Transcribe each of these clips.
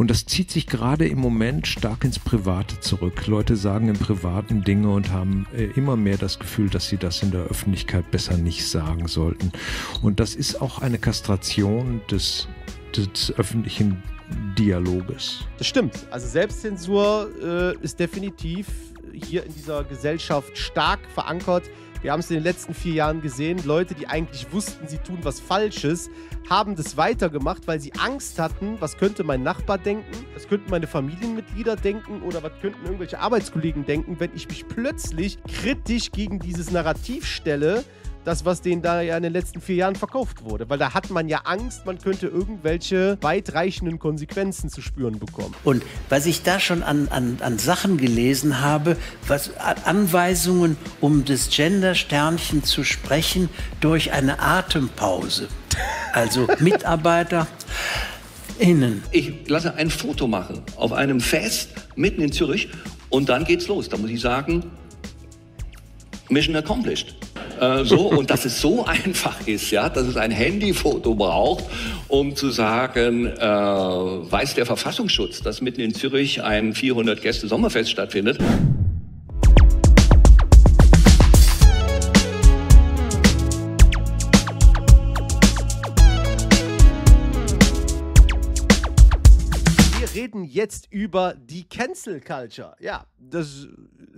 Und das zieht sich gerade im Moment stark ins Private zurück. Leute sagen im Privaten Dinge und haben immer mehr das Gefühl, dass sie das in der Öffentlichkeit besser nicht sagen sollten. Und das ist auch eine Kastration des öffentlichen Dialoges. Das stimmt. Also Selbstzensur ist definitiv hier in dieser Gesellschaft stark verankert. Wir haben es in den letzten 4 Jahren gesehen. Leute, die eigentlich wussten, sie tun was Falsches, haben das weitergemacht, weil sie Angst hatten, was könnte mein Nachbar denken, was könnten meine Familienmitglieder denken oder was könnten irgendwelche Arbeitskollegen denken, wenn ich mich plötzlich kritisch gegen dieses Narrativ stelle, das, was denen da ja in den letzten 4 Jahren verkauft wurde. Weil da hat man ja Angst, man könnte irgendwelche weitreichenden Konsequenzen zu spüren bekommen. Und was ich da schon an Sachen gelesen habe, was Anweisungen, um das Gender-Sternchen zu sprechen, durch eine Atempause. Also Mitarbeiter... innen. Ich lasse ein Foto machen auf einem Fest mitten in Zürich und dann geht's los. Da muss ich sagen, Mission accomplished. Und dass es so einfach ist, ja, dass es ein Handyfoto braucht, um zu sagen, weiß der Verfassungsschutz, dass mitten in Zürich ein 400-Gäste-Sommerfest stattfindet. Jetzt über die Cancel Culture. Ja, das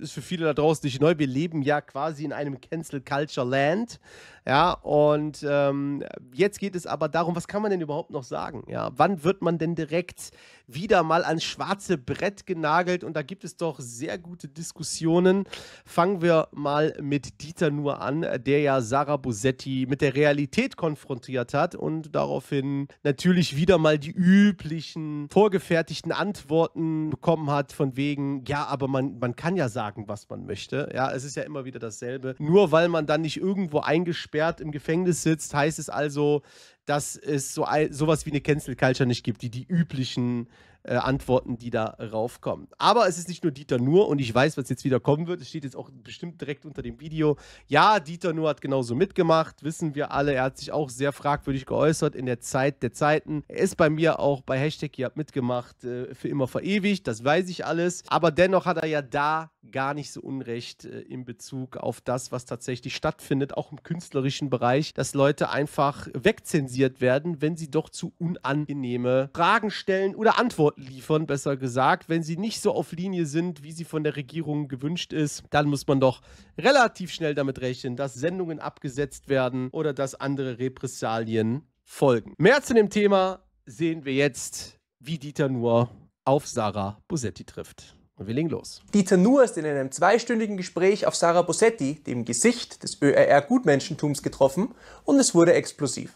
ist für viele da draußen nicht neu. Wir leben ja quasi in einem Cancel Culture Land. Ja, und jetzt geht es aber darum, was kann man denn überhaupt noch sagen? Ja, wann wird man denn direkt wieder mal ans schwarze Brett genagelt? Und da gibt es doch sehr gute Diskussionen. Fangen wir mal mit Dieter Nuhr an, der ja Sarah Bosetti mit der Realität konfrontiert hat und daraufhin natürlich wieder mal die üblichen vorgefertigten Antworten bekommen hat von wegen, ja, aber man kann ja sagen, was man möchte. Ja, es ist ja immer wieder dasselbe. Nur weil man dann nicht irgendwo eingesperrt im Gefängnis sitzt, heißt es also, dass es sowas wie eine Cancel Culture nicht gibt, die üblichen Antworten, die da raufkommen. Aber es ist nicht nur Dieter Nuhr und ich weiß, was jetzt wieder kommen wird. Es steht jetzt auch bestimmt direkt unter dem Video. Ja, Dieter Nuhr hat genauso mitgemacht, wissen wir alle. Er hat sich auch sehr fragwürdig geäußert in der Zeit der Zeiten. Er ist bei mir auch bei Hashtag, ihr habt mitgemacht, für immer verewigt, das weiß ich alles. Aber dennoch hat er ja da gar nicht so Unrecht in Bezug auf das, was tatsächlich stattfindet, auch im künstlerischen Bereich, dass Leute einfach wegzensiert werden, wenn sie doch zu unangenehme Fragen stellen oder Antworten liefern, besser gesagt. Wenn sie nicht so auf Linie sind, wie sie von der Regierung gewünscht ist, dann muss man doch relativ schnell damit rechnen, dass Sendungen abgesetzt werden oder dass andere Repressalien folgen. Mehr zu dem Thema sehen wir jetzt, wie Dieter Nuhr auf Sarah Bosetti trifft. Und wir legen los. Dieter Nuhr ist in einem 2-stündigen Gespräch auf Sarah Bosetti, dem Gesicht des ÖRR-Gutmenschentums, getroffen und es wurde explosiv.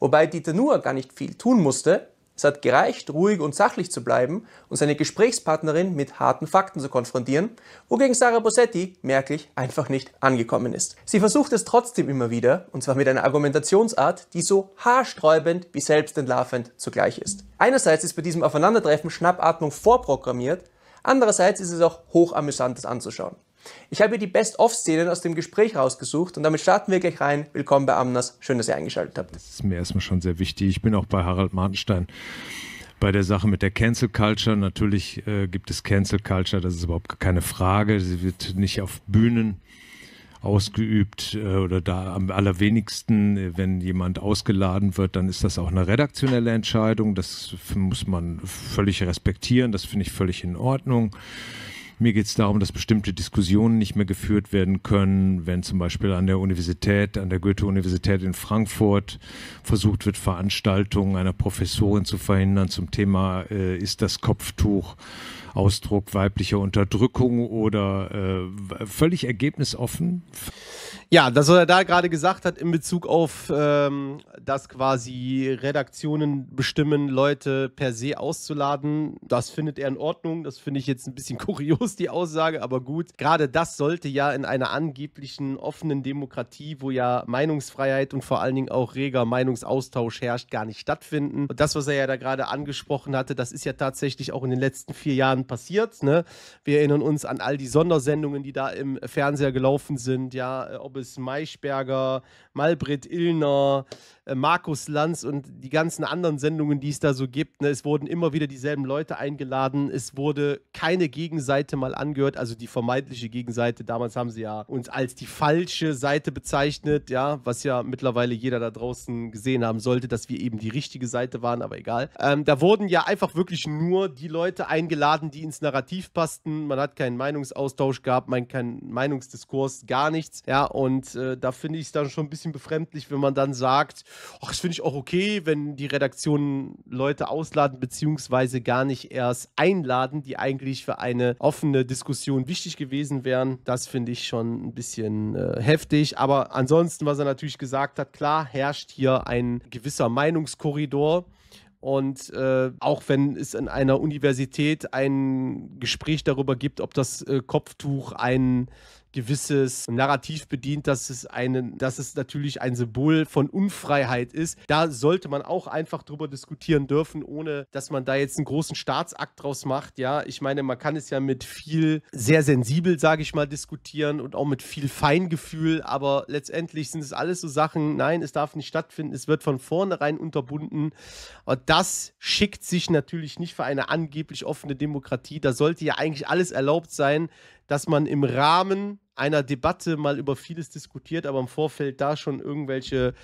Wobei Dieter Nuhr gar nicht viel tun musste. Es hat gereicht, ruhig und sachlich zu bleiben und seine Gesprächspartnerin mit harten Fakten zu konfrontieren, wogegen Sarah Bosetti merklich einfach nicht angekommen ist. Sie versucht es trotzdem immer wieder, und zwar mit einer Argumentationsart, die so haarsträubend wie selbstentlarvend zugleich ist. Einerseits ist bei diesem Aufeinandertreffen Schnappatmung vorprogrammiert, andererseits ist es auch hochamüsant, das anzuschauen. Ich habe die Best-of-Szenen aus dem Gespräch rausgesucht und damit starten wir gleich rein. Willkommen bei Amnas. Schön, dass ihr eingeschaltet habt. Das ist mir erstmal schon sehr wichtig. Ich bin auch bei Harald Martenstein. Bei der Sache mit der Cancel Culture, natürlich gibt es Cancel Culture, das ist überhaupt keine Frage. Sie wird nicht auf Bühnen ausgeübt oder da am allerwenigsten, wenn jemand ausgeladen wird, dann ist das auch eine redaktionelle Entscheidung. Das muss man völlig respektieren, das finde ich völlig in Ordnung. Mir geht es darum, dass bestimmte Diskussionen nicht mehr geführt werden können, wenn zum Beispiel an der Universität, an der Goethe-Universität in Frankfurt versucht wird, Veranstaltungen einer Professorin zu verhindern zum Thema, ist das Kopftuch Ausdruck weiblicher Unterdrückung oder völlig ergebnisoffen. Ja, das, was er da gerade gesagt hat in Bezug auf, dass quasi Redaktionen bestimmen, Leute per se auszuladen, das findet er in Ordnung. Das finde ich jetzt ein bisschen kurios, die Aussage, aber gut. Gerade das sollte ja in einer angeblichen offenen Demokratie, wo ja Meinungsfreiheit und vor allen Dingen auch reger Meinungsaustausch herrscht, gar nicht stattfinden. Und das, was er ja da gerade angesprochen hatte, das ist ja tatsächlich auch in den letzten 4 Jahren passiert, ne? Wir erinnern uns an all die Sondersendungen, die da im Fernseher gelaufen sind, ja, ob es Maischberger, Maybrit Illner, Markus Lanz und die ganzen anderen Sendungen, die es da so gibt. Ne? Es wurden immer wieder dieselben Leute eingeladen. Es wurde keine Gegenseite mal angehört, also die vermeintliche Gegenseite. Damals haben sie ja uns als die falsche Seite bezeichnet, ja, was ja mittlerweile jeder da draußen gesehen haben sollte, dass wir eben die richtige Seite waren, aber egal. Da wurden ja einfach wirklich nur die Leute eingeladen, die ins Narrativ passten. Man hat keinen Meinungsaustausch gehabt, man keinen Meinungsdiskurs, gar nichts. Ja, und da finde ich es dann schon ein bisschen befremdlich, wenn man dann sagt, ach, das finde ich auch okay, wenn die Redaktionen Leute ausladen, beziehungsweise gar nicht erst einladen, die eigentlich für eine offene Diskussion wichtig gewesen wären. Das finde ich schon ein bisschen heftig. Aber ansonsten, was er natürlich gesagt hat, klar, herrscht hier ein gewisser Meinungskorridor. Und auch wenn es an einer Universität ein Gespräch darüber gibt, ob das Kopftuch ein gewisses Narrativ bedient, dass es natürlich ein Symbol von Unfreiheit ist. Da sollte man auch einfach drüber diskutieren dürfen, ohne dass man da jetzt einen großen Staatsakt draus macht. Ja, ich meine, man kann es ja mit viel, sehr sensibel, sage ich mal, diskutieren und auch mit viel Feingefühl, aber letztendlich sind es alles so Sachen, nein, es darf nicht stattfinden, es wird von vornherein unterbunden. Und das schickt sich natürlich nicht für eine angeblich offene Demokratie. Da sollte ja eigentlich alles erlaubt sein, dass man im Rahmen einer Debatte mal über vieles diskutiert, aber im Vorfeld da schon irgendwelche,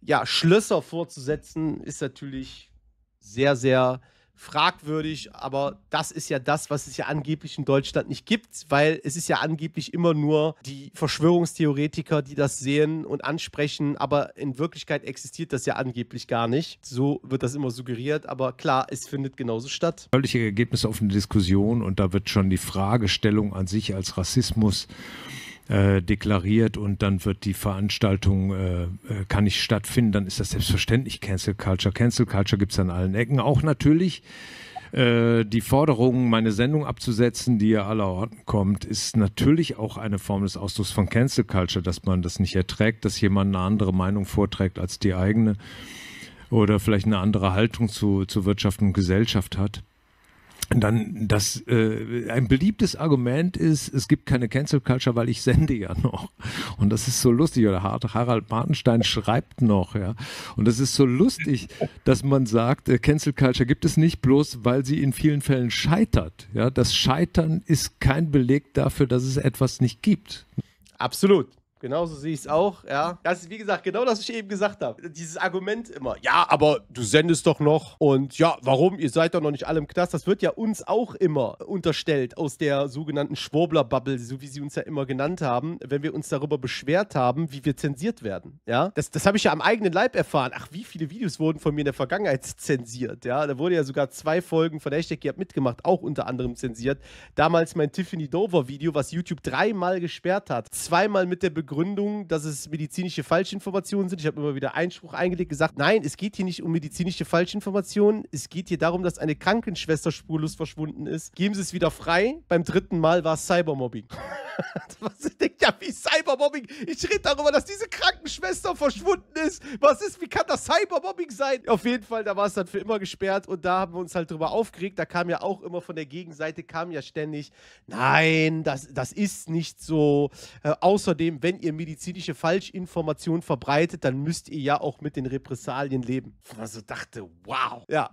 ja, Schlösser vorzusetzen, ist natürlich sehr, sehr fragwürdig. Aber das ist ja das, was es ja angeblich in Deutschland nicht gibt, weil es ist ja angeblich immer nur die Verschwörungstheoretiker, die das sehen und ansprechen, aber in Wirklichkeit existiert das ja angeblich gar nicht. So wird das immer suggeriert, aber klar, es findet genauso statt. Völlig ergebnisoffene Diskussion, und da wird schon die Fragestellung an sich als Rassismus deklariert und dann wird die Veranstaltung, kann nicht stattfinden, dann ist das selbstverständlich Cancel Culture. Cancel Culture gibt es an allen Ecken. Auch natürlich die Forderung, meine Sendung abzusetzen, die ja allerorten kommt, ist natürlich auch eine Form des Ausdrucks von Cancel Culture, dass man das nicht erträgt, dass jemand eine andere Meinung vorträgt als die eigene oder vielleicht eine andere Haltung zu Wirtschaft und Gesellschaft hat. Dann, dass ein beliebtes Argument ist, es gibt keine Cancel Culture, weil ich sende ja noch. Und das ist so lustig. Oder Harald Martenstein schreibt noch, ja. Und das ist so lustig, dass man sagt, Cancel Culture gibt es nicht, bloß weil sie in vielen Fällen scheitert. Ja, das Scheitern ist kein Beleg dafür, dass es etwas nicht gibt. Absolut. Genauso sehe ich es auch, ja. Das ist, wie gesagt, genau das, was ich eben gesagt habe. Dieses Argument immer, ja, aber du sendest doch noch und ja, warum, ihr seid doch noch nicht alle im Knast. Das wird ja uns auch immer unterstellt aus der sogenannten Schwurbler-Bubble, so wie sie uns ja immer genannt haben, wenn wir uns darüber beschwert haben, wie wir zensiert werden, ja. Das habe ich ja am eigenen Leib erfahren. Ach, wie viele Videos wurden von mir in der Vergangenheit zensiert, ja. Da wurde ja sogar 2 Folgen von Hashtag, ihr habt mitgemacht, auch unter anderem zensiert. Damals mein Tiffany Dover-Video, was YouTube 3-mal gesperrt hat. 2-mal mit der Begründung, dass es medizinische Falschinformationen sind. Ich habe immer wieder Einspruch eingelegt, gesagt, nein, es geht hier nicht um medizinische Falschinformationen. Es geht hier darum, dass eine Krankenschwester spurlos verschwunden ist. Geben Sie es wieder frei. Beim 3. Mal war es Cybermobbing. Was ich denke, ja, wie Cybermobbing? Ich rede darüber, dass diese Krankenschwester verschwunden ist. Was ist, wie kann das Cybermobbing sein? Auf jeden Fall, da war es dann für immer gesperrt und da haben wir uns halt drüber aufgeregt. Da kam ja auch immer von der Gegenseite, kam ja ständig, nein, das ist nicht so. Außerdem, wenn ihr medizinische Falschinformationen verbreitet, dann müsst ihr ja auch mit den Repressalien leben. Also dachte, wow. Ja,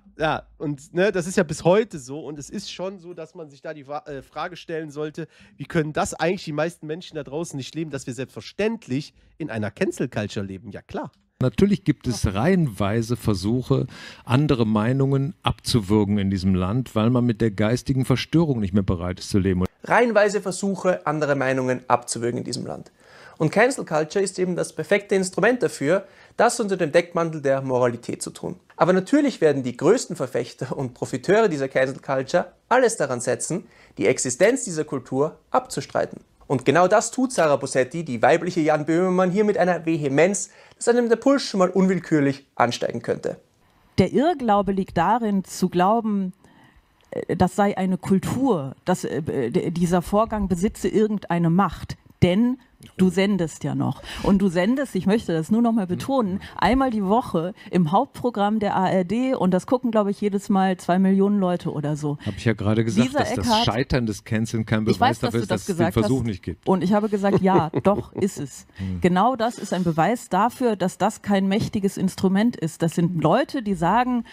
und ne, das ist ja bis heute so und es ist schon so, dass man sich da die Frage stellen sollte, wie können das eigentlich die meisten Menschen da draußen nicht leben, dass wir selbstverständlich in einer Cancel Culture leben, ja klar. Natürlich gibt es reihenweise Versuche, andere Meinungen abzuwürgen in diesem Land, weil man mit der geistigen Verstörung nicht mehr bereit ist zu leben. Reihenweise Versuche, andere Meinungen abzuwürgen in diesem Land. Und Cancel Culture ist eben das perfekte Instrument dafür, das unter dem Deckmantel der Moralität zu tun. Aber natürlich werden die größten Verfechter und Profiteure dieser Cancel Culture alles daran setzen, die Existenz dieser Kultur abzustreiten. Und genau das tut Sarah Bosetti, die weibliche Jan Böhmermann, hier mit einer Vehemenz, dass einem der Puls schon mal unwillkürlich ansteigen könnte. Der Irrglaube liegt darin, zu glauben, das sei eine Kultur, dass dieser Vorgang besitze irgendeine Macht. denn du sendest ja noch. Und du sendest, ich möchte das nur noch mal betonen, einmal die Woche im Hauptprogramm der ARD, und das gucken, glaube ich, jedes Mal 2 Millionen Leute oder so. Habe ich ja gerade gesagt, Lisa dass Eckhart, das Scheitern des Canceln kein Beweis dafür ist, dass es den Versuch nicht gibt. Und ich habe gesagt, ja, doch, ist es. Genau das ist ein Beweis dafür, dass das kein mächtiges Instrument ist. Das sind Leute, die sagen,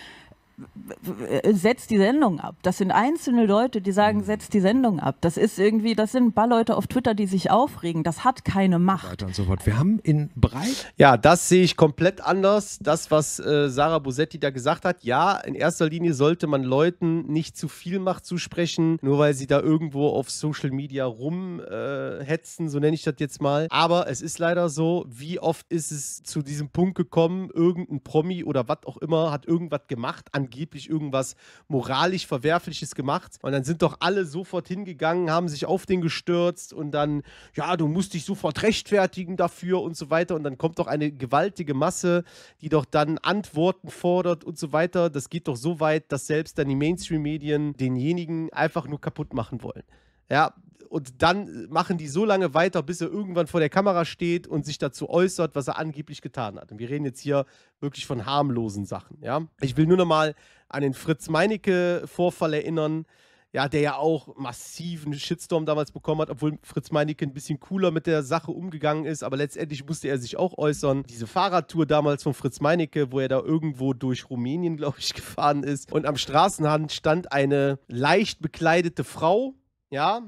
setzt die Sendung ab. Das sind einzelne Leute, die sagen, setzt die Sendung ab. Das ist irgendwie, das sind ein paar Leute auf Twitter, die sich aufregen. Das hat keine Macht. Und so fort. Wir haben in Breit. Ja, das sehe ich komplett anders. Das, was Sarah Bosetti da gesagt hat, ja, in erster Linie sollte man Leuten nicht zu viel Macht zusprechen, nur weil sie da irgendwo auf Social Media rumhetzen, so nenne ich das jetzt mal. Aber es ist leider so, wie oft ist es zu diesem Punkt gekommen, irgendein Promi oder was auch immer hat irgendwas gemacht, angeblich irgendwas moralisch Verwerfliches gemacht, und dann sind doch alle sofort hingegangen, haben sich auf den gestürzt und dann, ja, du musst dich sofort rechtfertigen dafür und so weiter, und dann kommt doch eine gewaltige Masse, die doch dann Antworten fordert und so weiter. Das geht doch so weit, dass selbst dann die Mainstream-Medien denjenigen einfach nur kaputt machen wollen. Ja, und dann machen die so lange weiter, bis er irgendwann vor der Kamera steht und sich dazu äußert, was er angeblich getan hat. Und wir reden jetzt hier wirklich von harmlosen Sachen, ja. Ich will nur noch mal an den Fritz Meinecke-Vorfall erinnern, ja, der ja auch massiven Shitstorm damals bekommen hat, obwohl Fritz Meinecke ein bisschen cooler mit der Sache umgegangen ist, aber letztendlich musste er sich auch äußern. Diese Fahrradtour damals von Fritz Meinecke, wo er da irgendwo durch Rumänien, glaube ich, gefahren ist, und am Straßenrand stand eine leicht bekleidete Frau, ja,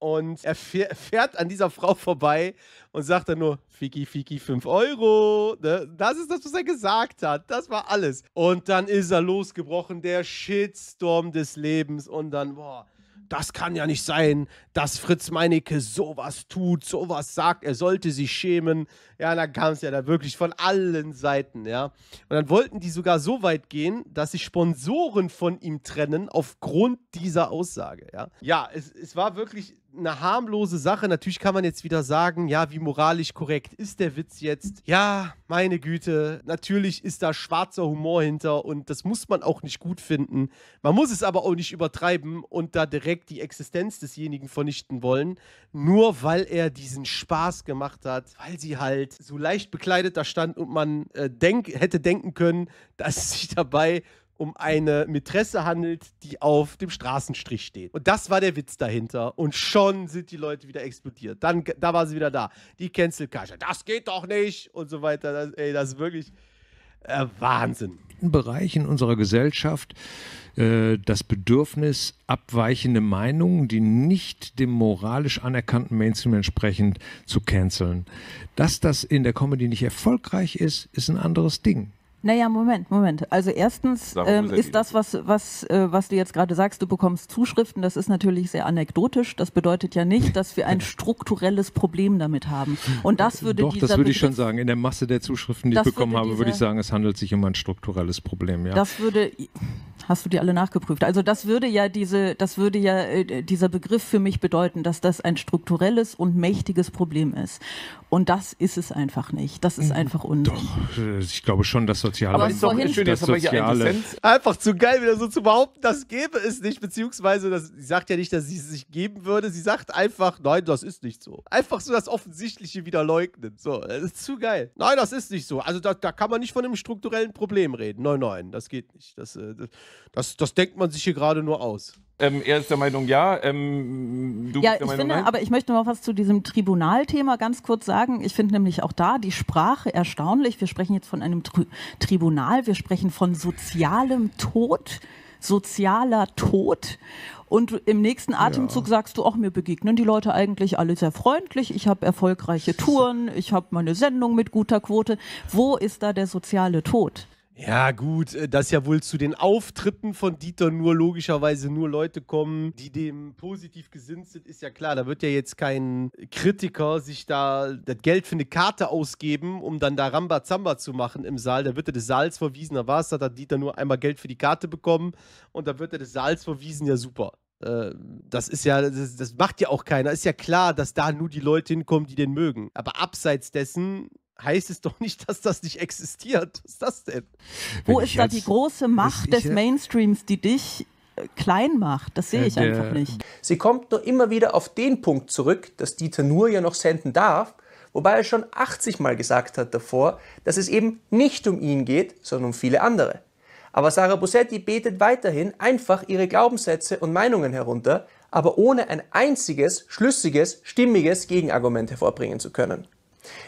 und er fährt an dieser Frau vorbei und sagt dann nur, Fiki, Fiki, 5 Euro. Ne? Das ist das, was er gesagt hat. Das war alles. Und dann ist er losgebrochen, der Shitstorm des Lebens. Und dann, boah, das kann ja nicht sein, dass Fritz Meinecke sowas tut, sowas sagt. Er sollte sich schämen. Ja, dann kam es ja da wirklich von allen Seiten, ja. Und dann wollten die sogar so weit gehen, dass sich Sponsoren von ihm trennen aufgrund dieser Aussage, ja. Ja, es war wirklich eine harmlose Sache. Natürlich kann man jetzt wieder sagen, ja, wie moralisch korrekt ist der Witz jetzt? Ja, meine Güte, natürlich ist da schwarzer Humor hinter, und das muss man auch nicht gut finden. Man muss es aber auch nicht übertreiben und da direkt die Existenz desjenigen vernichten wollen, nur weil er diesen Spaß gemacht hat, weil sie halt so leicht bekleidet da stand und man hätte denken können, dass es sich dabei um eine Mätresse handelt, die auf dem Straßenstrich steht. Und das war der Witz dahinter. Und schon sind die Leute wieder explodiert. Dann, da war sie wieder da. Die Cancel Culture. Das geht doch nicht! Und so weiter. Das ist wirklich Wahnsinn. In Bereichen unserer Gesellschaft das Bedürfnis, abweichende Meinungen, die nicht dem moralisch anerkannten Mainstream entsprechend, zu canceln. Dass das in der Comedy nicht erfolgreich ist, ist ein anderes Ding. Naja, Moment. Also erstens ist das, was du jetzt gerade sagst, du bekommst Zuschriften, das ist natürlich sehr anekdotisch. Das bedeutet ja nicht, dass wir ein strukturelles Problem damit haben. Und das würde doch, das würde ich schon sagen. In der Masse der Zuschriften, die ich bekommen habe, würde ich sagen, es handelt sich um ein strukturelles Problem. Ja. Das würde... Hast du die alle nachgeprüft? Also das würde ja dieser Begriff für mich bedeuten, dass das ein strukturelles und mächtiges Problem ist. Und das ist es einfach nicht. Das ist einfach Unsinn. Doch, ich glaube schon, dass soziale... Aber ist doch schön, das soziale... Einfach zu geil, wieder so zu behaupten, das gäbe es nicht, beziehungsweise das, sie sagt ja nicht, dass sie es nicht geben würde. Sie sagt einfach, nein, das ist nicht so. Einfach so das Offensichtliche wieder leugnen. So, das ist zu geil. Nein, das ist nicht so. Also da kann man nicht von einem strukturellen Problem reden. Nein, das geht nicht. Das denkt man sich hier gerade nur aus. Er ist der Meinung, ja. Du ja, bist der Meinung, finde, nein? Aber ich möchte noch was zu diesem Tribunalthema ganz kurz sagen. Ich finde nämlich auch da die Sprache erstaunlich. Wir sprechen jetzt von einem Tribunal. Wir sprechen von sozialem Tod, sozialer Tod. Und im nächsten Atemzug sagst du, ach, mir begegnen die Leute eigentlich alle sehr freundlich, ich habe erfolgreiche Touren, ich habe meine Sendung mit guter Quote. Wo ist da der soziale Tod? Ja gut, dass ja wohl zu den Auftritten von Dieter Nuhr logischerweise nur Leute kommen, die dem positiv gesinnt sind, ist ja klar. Da wird ja jetzt kein Kritiker sich da das Geld für eine Karte ausgeben, um dann da Rambazamba zu machen im Saal. Da wird er des Saals verwiesen, da war es, da hat Dieter Nuhr einmal Geld für die Karte bekommen und da wird er des Saals verwiesen, ja super. Das ist ja, das macht ja auch keiner. Ist ja klar, dass da nur die Leute hinkommen, die den mögen. Aber abseits dessen... heißt es doch nicht, dass das nicht existiert. Was ist das denn? Wo ist da die große Macht des Mainstreams, die dich klein macht. Das sehe ich einfach nicht. Sie kommt nur immer wieder auf den Punkt zurück, dass Dieter Nuhr ja noch senden darf, wobei er schon 80 Mal gesagt hat davor, dass es eben nicht um ihn geht, sondern um viele andere. Aber Sarah Bosetti betet weiterhin einfach ihre Glaubenssätze und Meinungen herunter, aber ohne ein einziges, schlüssiges, stimmiges Gegenargument hervorbringen zu können.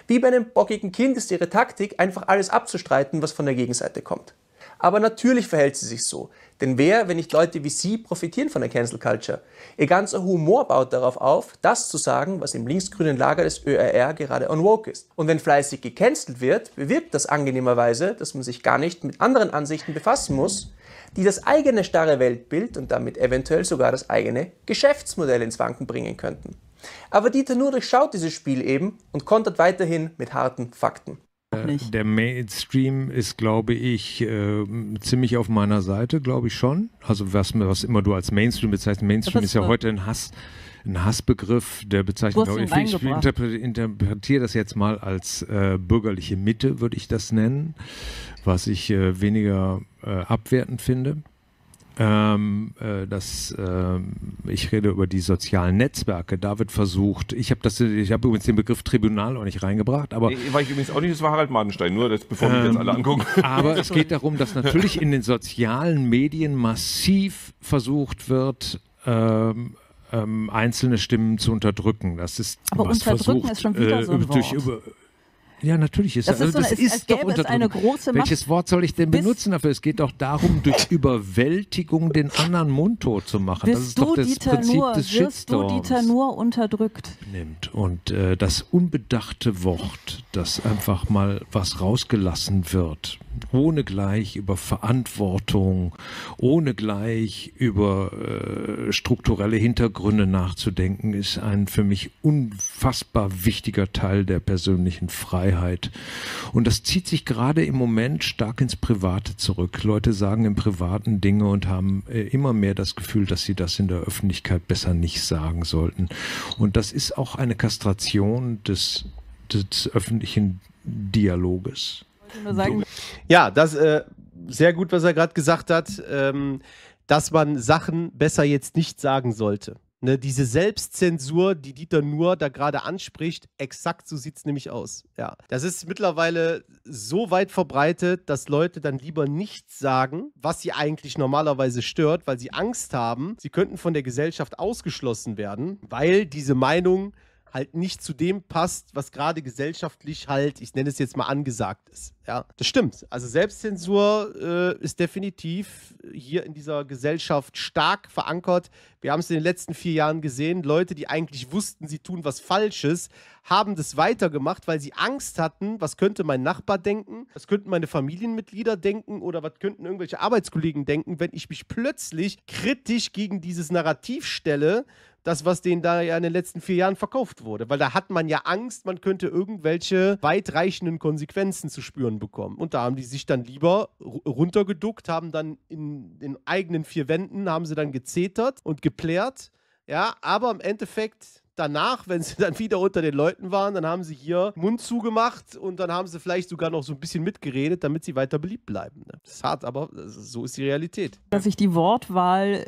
Wie bei einem bockigen Kind ist ihre Taktik, einfach alles abzustreiten, was von der Gegenseite kommt. Aber natürlich verhält sie sich so, denn wer, wenn nicht Leute wie sie, profitieren von der Cancel Culture? Ihr ganzer Humor baut darauf auf, das zu sagen, was im linksgrünen Lager des ÖRR gerade on woke ist. Und wenn fleißig gecancelt wird, bewirkt das angenehmerweise, dass man sich gar nicht mit anderen Ansichten befassen muss, die das eigene starre Weltbild und damit eventuell sogar das eigene Geschäftsmodell ins Wanken bringen könnten. Aber Dieter Nuhr durchschaut dieses Spiel eben und kontert weiterhin mit harten Fakten. Der Mainstream ist, glaube ich, ziemlich auf meiner Seite, glaube ich schon. Also was immer du als Mainstream bezeichnest. Mainstream ist ja heute ein Hassbegriff, der bezeichnet, ich interpretiere das jetzt mal als bürgerliche Mitte, würde ich das nennen, was ich weniger abwertend finde. Ich rede über die sozialen Netzwerke. Da wird versucht, ich habe übrigens den Begriff Tribunal auch nicht reingebracht, aber war ich übrigens auch nicht, das war Harald Martenstein, nur das, bevor wir jetzt alle angucken. Aber es geht darum, dass natürlich in den sozialen Medien massiv versucht wird, einzelne Stimmen zu unterdrücken. Das ist aber was unterdrücken versucht, ist schon wieder so ein Wort. Ja, natürlich ist das. Das ist doch eine große Macht. Welches Wort soll ich denn benutzen dafür? Es geht doch darum, durch Überwältigung den anderen mundtot zu machen. Das ist doch das Prinzip des Shitstorms. Wirst du Dieter Nuhr unterdrückt? Und das unbedachte Wort, dass einfach mal was rausgelassen wird, ohne gleich über Verantwortung, ohne gleich über strukturelle Hintergründe nachzudenken, ist ein für mich unfassbar wichtiger Teil der persönlichen Freiheit. Und das zieht sich gerade im Moment stark ins Private zurück. Leute sagen im Privaten Dinge und haben immer mehr das Gefühl, dass sie das in der Öffentlichkeit besser nicht sagen sollten. Und das ist auch eine Kastration des öffentlichen Dialoges. Ja, das sehr gut, was er gerade gesagt hat, dass man Sachen besser jetzt nicht sagen sollte. Ne, diese Selbstzensur, die Dieter Nuhr da gerade anspricht, exakt so sieht es nämlich aus. Ja. Das ist mittlerweile so weit verbreitet, dass Leute dann lieber nichts sagen, was sie eigentlich normalerweise stört, weil sie Angst haben, sie könnten von der Gesellschaft ausgeschlossen werden, weil diese Meinung halt nicht zu dem passt, was gerade gesellschaftlich halt, ich nenne es jetzt mal, angesagt ist. Ja, das stimmt. Also Selbstzensur ist definitiv hier in dieser Gesellschaft stark verankert. Wir haben es in den letzten 4 Jahren gesehen. Leute, die eigentlich wussten, sie tun was Falsches, haben das weitergemacht, weil sie Angst hatten, was könnte mein Nachbar denken, was könnten meine Familienmitglieder denken oder was könnten irgendwelche Arbeitskollegen denken, wenn ich mich plötzlich kritisch gegen dieses Narrativ stelle, das, was denen da ja in den letzten 4 Jahren verkauft wurde. Weil da hat man ja Angst, man könnte irgendwelche weitreichenden Konsequenzen zu spüren bekommen. Und da haben die sich dann lieber runtergeduckt, haben dann in den eigenen 4 Wänden, haben sie dann gezetert und geplärt. Ja, aber im Endeffekt danach, wenn sie dann wieder unter den Leuten waren, dann haben sie hier Mund zugemacht und dann haben sie vielleicht sogar noch so ein bisschen mitgeredet, damit sie weiter beliebt bleiben. Das ist hart, aber so ist die Realität. Dass sich die Wortwahl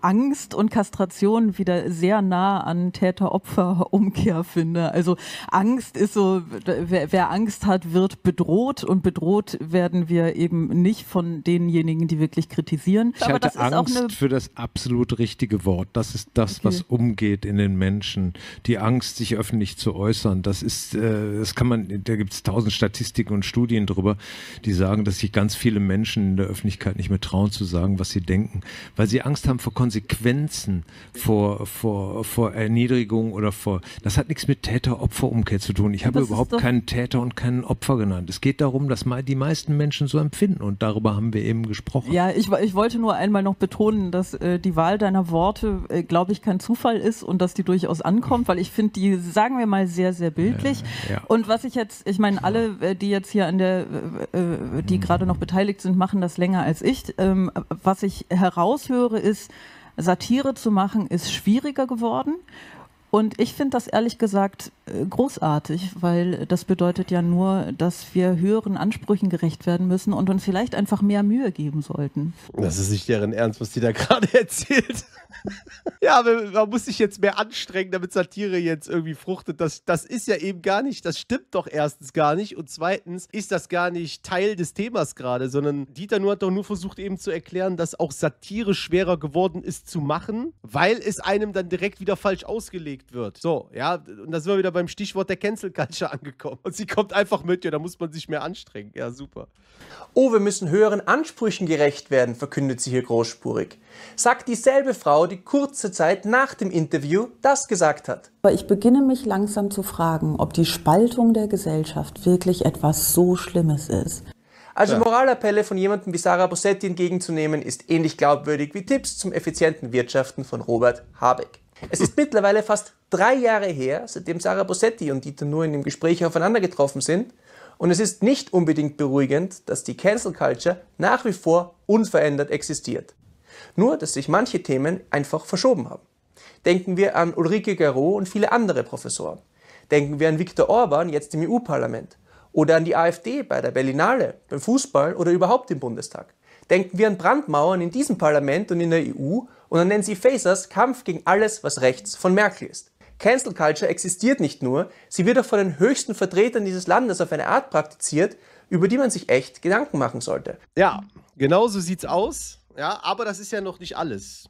Angst und Kastration wieder sehr nah an Täter-Opfer-Umkehr finde. Also Angst ist so, wer Angst hat, wird bedroht, und bedroht werden wir eben nicht von denjenigen, die wirklich kritisieren. Ich halte Angst für das absolut richtige Wort. Das ist das, okay, was umgeht in den Menschen. Die Angst, sich öffentlich zu äußern, das ist, das kann man, da gibt es 1000 Statistiken und Studien drüber, die sagen, dass sich ganz viele Menschen in der Öffentlichkeit nicht mehr trauen zu sagen, was sie denken, weil sie Angst haben vor Konsequenzen, vor Erniedrigung oder vor, das hat nichts mit Täter-Opfer-Umkehr zu tun. Ich habe überhaupt keinen Täter und keinen Opfer genannt. Es geht darum, dass die meisten Menschen so empfinden, und darüber haben wir eben gesprochen. Ja, ich wollte nur einmal noch betonen, dass die Wahl deiner Worte, glaube ich, kein Zufall ist und dass die durchaus ankommt, weil ich finde, die, sagen wir mal, sehr, sehr bildlich. Ja. Und was ich jetzt, ich meine, alle, die jetzt hier an der, die gerade noch beteiligt sind, machen das länger als ich. Was ich heraushöre, ist, Satire zu machen, ist schwieriger geworden. Und ich finde das ehrlich gesagt großartig, weil das bedeutet ja nur, dass wir höheren Ansprüchen gerecht werden müssen und uns vielleicht einfach mehr Mühe geben sollten. Das ist nicht deren Ernst, was die da gerade erzählt. Ja, man muss sich jetzt mehr anstrengen, damit Satire jetzt irgendwie fruchtet. Das ist ja eben gar nicht, das stimmt doch erstens gar nicht und zweitens ist das gar nicht Teil des Themas gerade, sondern Dieter Nuhr hat doch nur versucht eben zu erklären, dass auch Satire schwerer geworden ist zu machen, weil es einem dann direkt wieder falsch ausgelegt wird. So, ja, und da sind wir wieder beim Stichwort der Cancel Culture angekommen. Und sie kommt einfach mit, ja, da muss man sich mehr anstrengen. Ja, super. Oh, wir müssen höheren Ansprüchen gerecht werden, verkündet sie hier großspurig. Sagt dieselbe Frau, die kurze Zeit nach dem Interview das gesagt hat. Aber ich beginne mich langsam zu fragen, ob die Spaltung der Gesellschaft wirklich etwas so Schlimmes ist. Also Moralappelle von jemandem wie Sarah Bosetti entgegenzunehmen, ist ähnlich glaubwürdig wie Tipps zum effizienten Wirtschaften von Robert Habeck. Es ist mittlerweile fast 3 Jahre her, seitdem Sarah Bosetti und Dieter Nuhr in dem Gespräch aufeinander getroffen sind. Und es ist nicht unbedingt beruhigend, dass die Cancel Culture nach wie vor unverändert existiert. Nur, dass sich manche Themen einfach verschoben haben. Denken wir an Ulrike Guérot und viele andere Professoren. Denken wir an Viktor Orbán, jetzt im EU-Parlament. Oder an die AfD bei der Berlinale, beim Fußball oder überhaupt im Bundestag. Denken wir an Brandmauern in diesem Parlament und in der EU und an Nancy Faesers Kampf gegen alles, was rechts von Merkel ist. Cancel Culture existiert nicht nur, sie wird auch von den höchsten Vertretern dieses Landes auf eine Art praktiziert, über die man sich echt Gedanken machen sollte. Ja, genau so sieht's aus, ja, aber das ist ja noch nicht alles.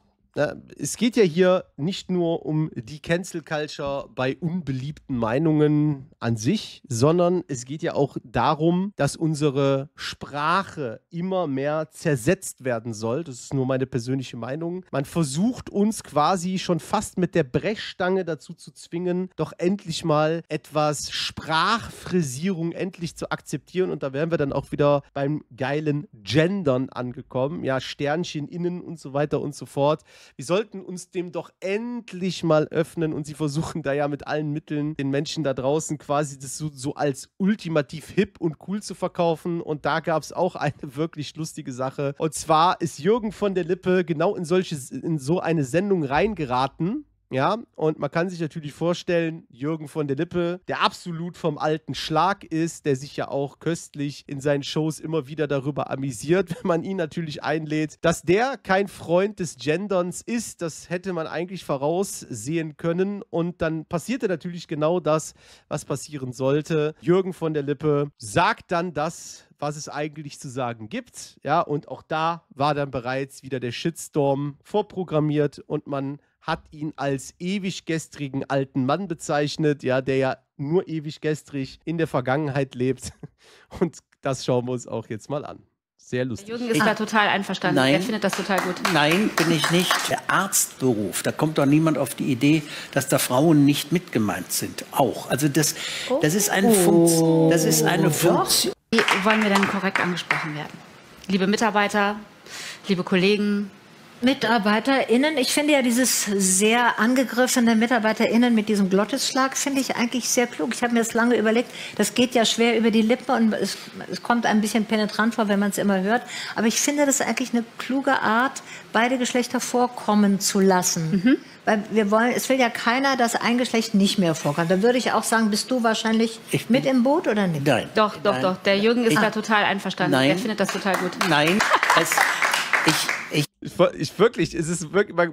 Es geht ja hier nicht nur um die Cancel Culture bei unbeliebten Meinungen an sich, sondern es geht ja auch darum, dass unsere Sprache immer mehr zersetzt werden soll. Das ist nur meine persönliche Meinung. Man versucht uns quasi schon fast mit der Brechstange dazu zu zwingen, doch endlich mal etwas Sprachfrisierung endlich zu akzeptieren. Und da wären wir dann auch wieder beim geilen Gendern angekommen. Ja, Sternchen, innen und so weiter und so fort. Wir sollten uns dem doch endlich mal öffnen und sie versuchen da ja mit allen Mitteln den Menschen da draußen quasi das so als ultimativ hip und cool zu verkaufen. Und da gab es auch eine wirklich lustige Sache. Und zwar ist Jürgen von der Lippe genau in so eine Sendung reingeraten. Ja, und man kann sich natürlich vorstellen, Jürgen von der Lippe, der absolut vom alten Schlag ist, der sich ja auch köstlich in seinen Shows immer wieder darüber amüsiert, wenn man ihn natürlich einlädt, dass der kein Freund des Genderns ist, das hätte man eigentlich voraussehen können. Und dann passierte natürlich genau das, was passieren sollte. Jürgen von der Lippe sagt dann das, was es eigentlich zu sagen gibt. Ja, und auch da war dann bereits wieder der Shitstorm vorprogrammiert und man hat ihn als ewiggestrigen alten Mann bezeichnet, ja, der ja nur ewiggestrig in der Vergangenheit lebt. Und das schauen wir uns auch jetzt mal an. Sehr lustig. Jürgen ist da total einverstanden. Nein, er findet das total gut. Nein, bin ich nicht. Der Arztberuf, da kommt doch niemand auf die Idee, dass da Frauen nicht mitgemeint sind. Auch. Also das ist eine Funktion. Das ist eine Funktion. Wie wollen wir denn korrekt angesprochen werden? Liebe Mitarbeiter, liebe Kollegen, MitarbeiterInnen, ich finde ja dieses sehr angegriffene MitarbeiterInnen mit diesem Glottisschlag, finde ich eigentlich sehr klug. Ich habe mir das lange überlegt, das geht ja schwer über die Lippen und es kommt ein bisschen penetrant vor, wenn man es immer hört. Aber ich finde, das ist eigentlich eine kluge Art, beide Geschlechter vorkommen zu lassen. Mhm. Weil es will ja keiner, dass ein Geschlecht nicht mehr vorkommt. Da würde ich auch sagen, bist du wahrscheinlich mit im Boot oder nicht? Nein. Doch, doch, nein, doch. Der Jürgen ist da total einverstanden. Nein. Er findet das total gut. Nein.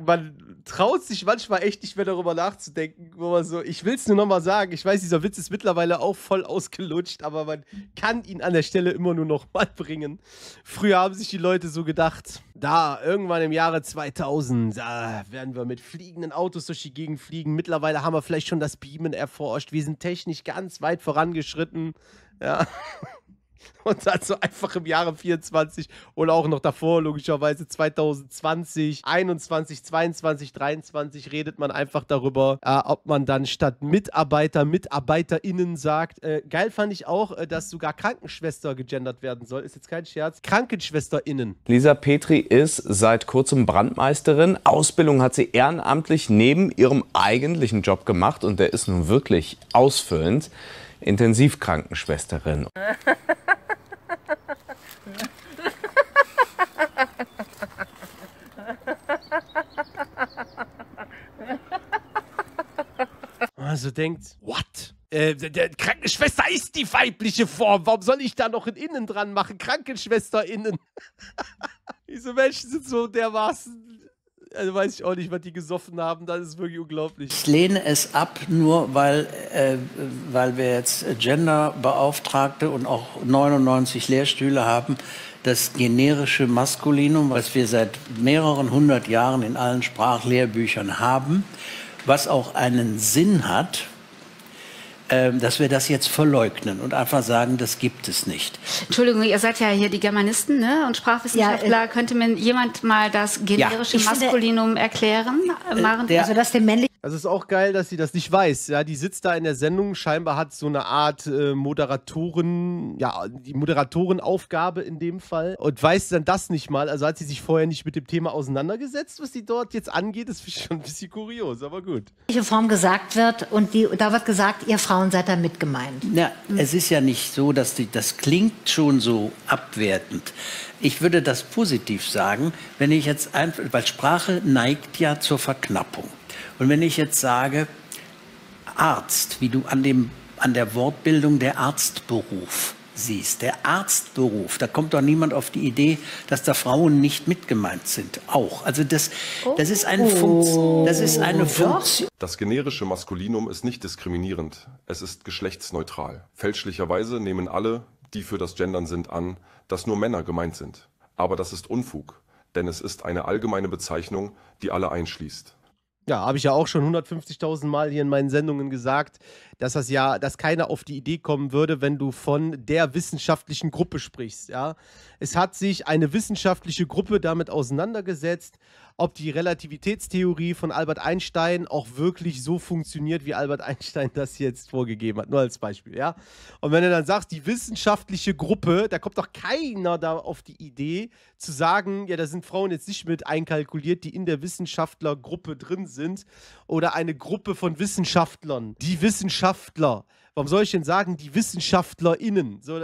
Man traut sich manchmal echt nicht mehr darüber nachzudenken, wo man so, ich will es nur nochmal sagen, ich weiß, dieser Witz ist mittlerweile auch voll ausgelutscht, aber man kann ihn an der Stelle immer nur nochmal bringen. Früher haben sich die Leute so gedacht, da, irgendwann im Jahre 2000, da werden wir mit fliegenden Autos durch die Gegend fliegen, mittlerweile haben wir vielleicht schon das Beamen erforscht, wir sind technisch ganz weit vorangeschritten, ja. Und dann so einfach im Jahre 24 oder auch noch davor, logischerweise 2020, 21, 22, 23 redet man einfach darüber, ob man dann statt Mitarbeiter, MitarbeiterInnen sagt. Geil fand ich auch, dass sogar Krankenschwester gegendert werden soll. Ist jetzt kein Scherz. KrankenschwesterInnen. Lisa Petri ist seit kurzem Brandmeisterin. Ausbildung hat sie ehrenamtlich neben ihrem eigentlichen Job gemacht und der ist nun wirklich ausfüllend. Intensivkrankenschwesterin. also denkt, what? Der Krankenschwester ist die weibliche Form. Warum soll ich da noch ein Innen dran machen? KrankenschwesterInnen. Diese Menschen sind so dermaßen... Also weiß ich auch nicht, was die gesoffen haben. Das ist wirklich unglaublich. Ich lehne es ab, nur weil wir jetzt Genderbeauftragte und auch 99 Lehrstühle haben. Das generische Maskulinum, was wir seit mehreren 100 Jahren in allen Sprachlehrbüchern haben, was auch einen Sinn hat, dass wir das jetzt verleugnen und einfach sagen, das gibt es nicht. Entschuldigung, ihr seid ja hier die Germanisten, ne? Und Sprachwissenschaftler. Ja, könnte mir jemand mal das generische Maskulinum erklären? Also das dem männlichen... Also ist auch geil, dass sie das nicht weiß. Ja, die sitzt da in der Sendung, scheinbar hat so eine Art Moderatoren, ja, die Moderatorenaufgabe in dem Fall und weiß dann das nicht mal. Also hat sie sich vorher nicht mit dem Thema auseinandergesetzt, was sie dort jetzt angeht. Das ist schon ein bisschen kurios, aber gut. ...in Form gesagt wird und da wird gesagt, ihr Frauen seid damit gemeint. Ja, es ist ja nicht so, dass das klingt schon so abwertend. Ich würde das positiv sagen, wenn ich jetzt einfach, weil Sprache neigt ja zur Verknappung. Und wenn ich jetzt sage, Arzt, wie du an der Wortbildung der Arztberuf siehst, der Arztberuf, da kommt doch niemand auf die Idee, dass da Frauen nicht mitgemeint sind, auch. Also das ist eine Funktion. Das generische Maskulinum ist nicht diskriminierend, es ist geschlechtsneutral. Fälschlicherweise nehmen alle, die für das Gendern sind, an, dass nur Männer gemeint sind. Aber das ist Unfug, denn es ist eine allgemeine Bezeichnung, die alle einschließt. Ja, habe ich ja auch schon 150.000 Mal hier in meinen Sendungen gesagt, dass keiner auf die Idee kommen würde, wenn du von der wissenschaftlichen Gruppe sprichst. Ja? Es hat sich eine wissenschaftliche Gruppe damit auseinandergesetzt, ob die Relativitätstheorie von Albert Einstein auch wirklich so funktioniert, wie Albert Einstein das jetzt vorgegeben hat. Nur als Beispiel, ja. Und wenn du dann sagst, die wissenschaftliche Gruppe, da kommt doch keiner da auf die Idee, zu sagen, ja, da sind Frauen jetzt nicht mit einkalkuliert, die in der Wissenschaftlergruppe drin sind. Oder eine Gruppe von Wissenschaftlern. Die Wissenschaftler. Warum soll ich denn sagen, die WissenschaftlerInnen? So,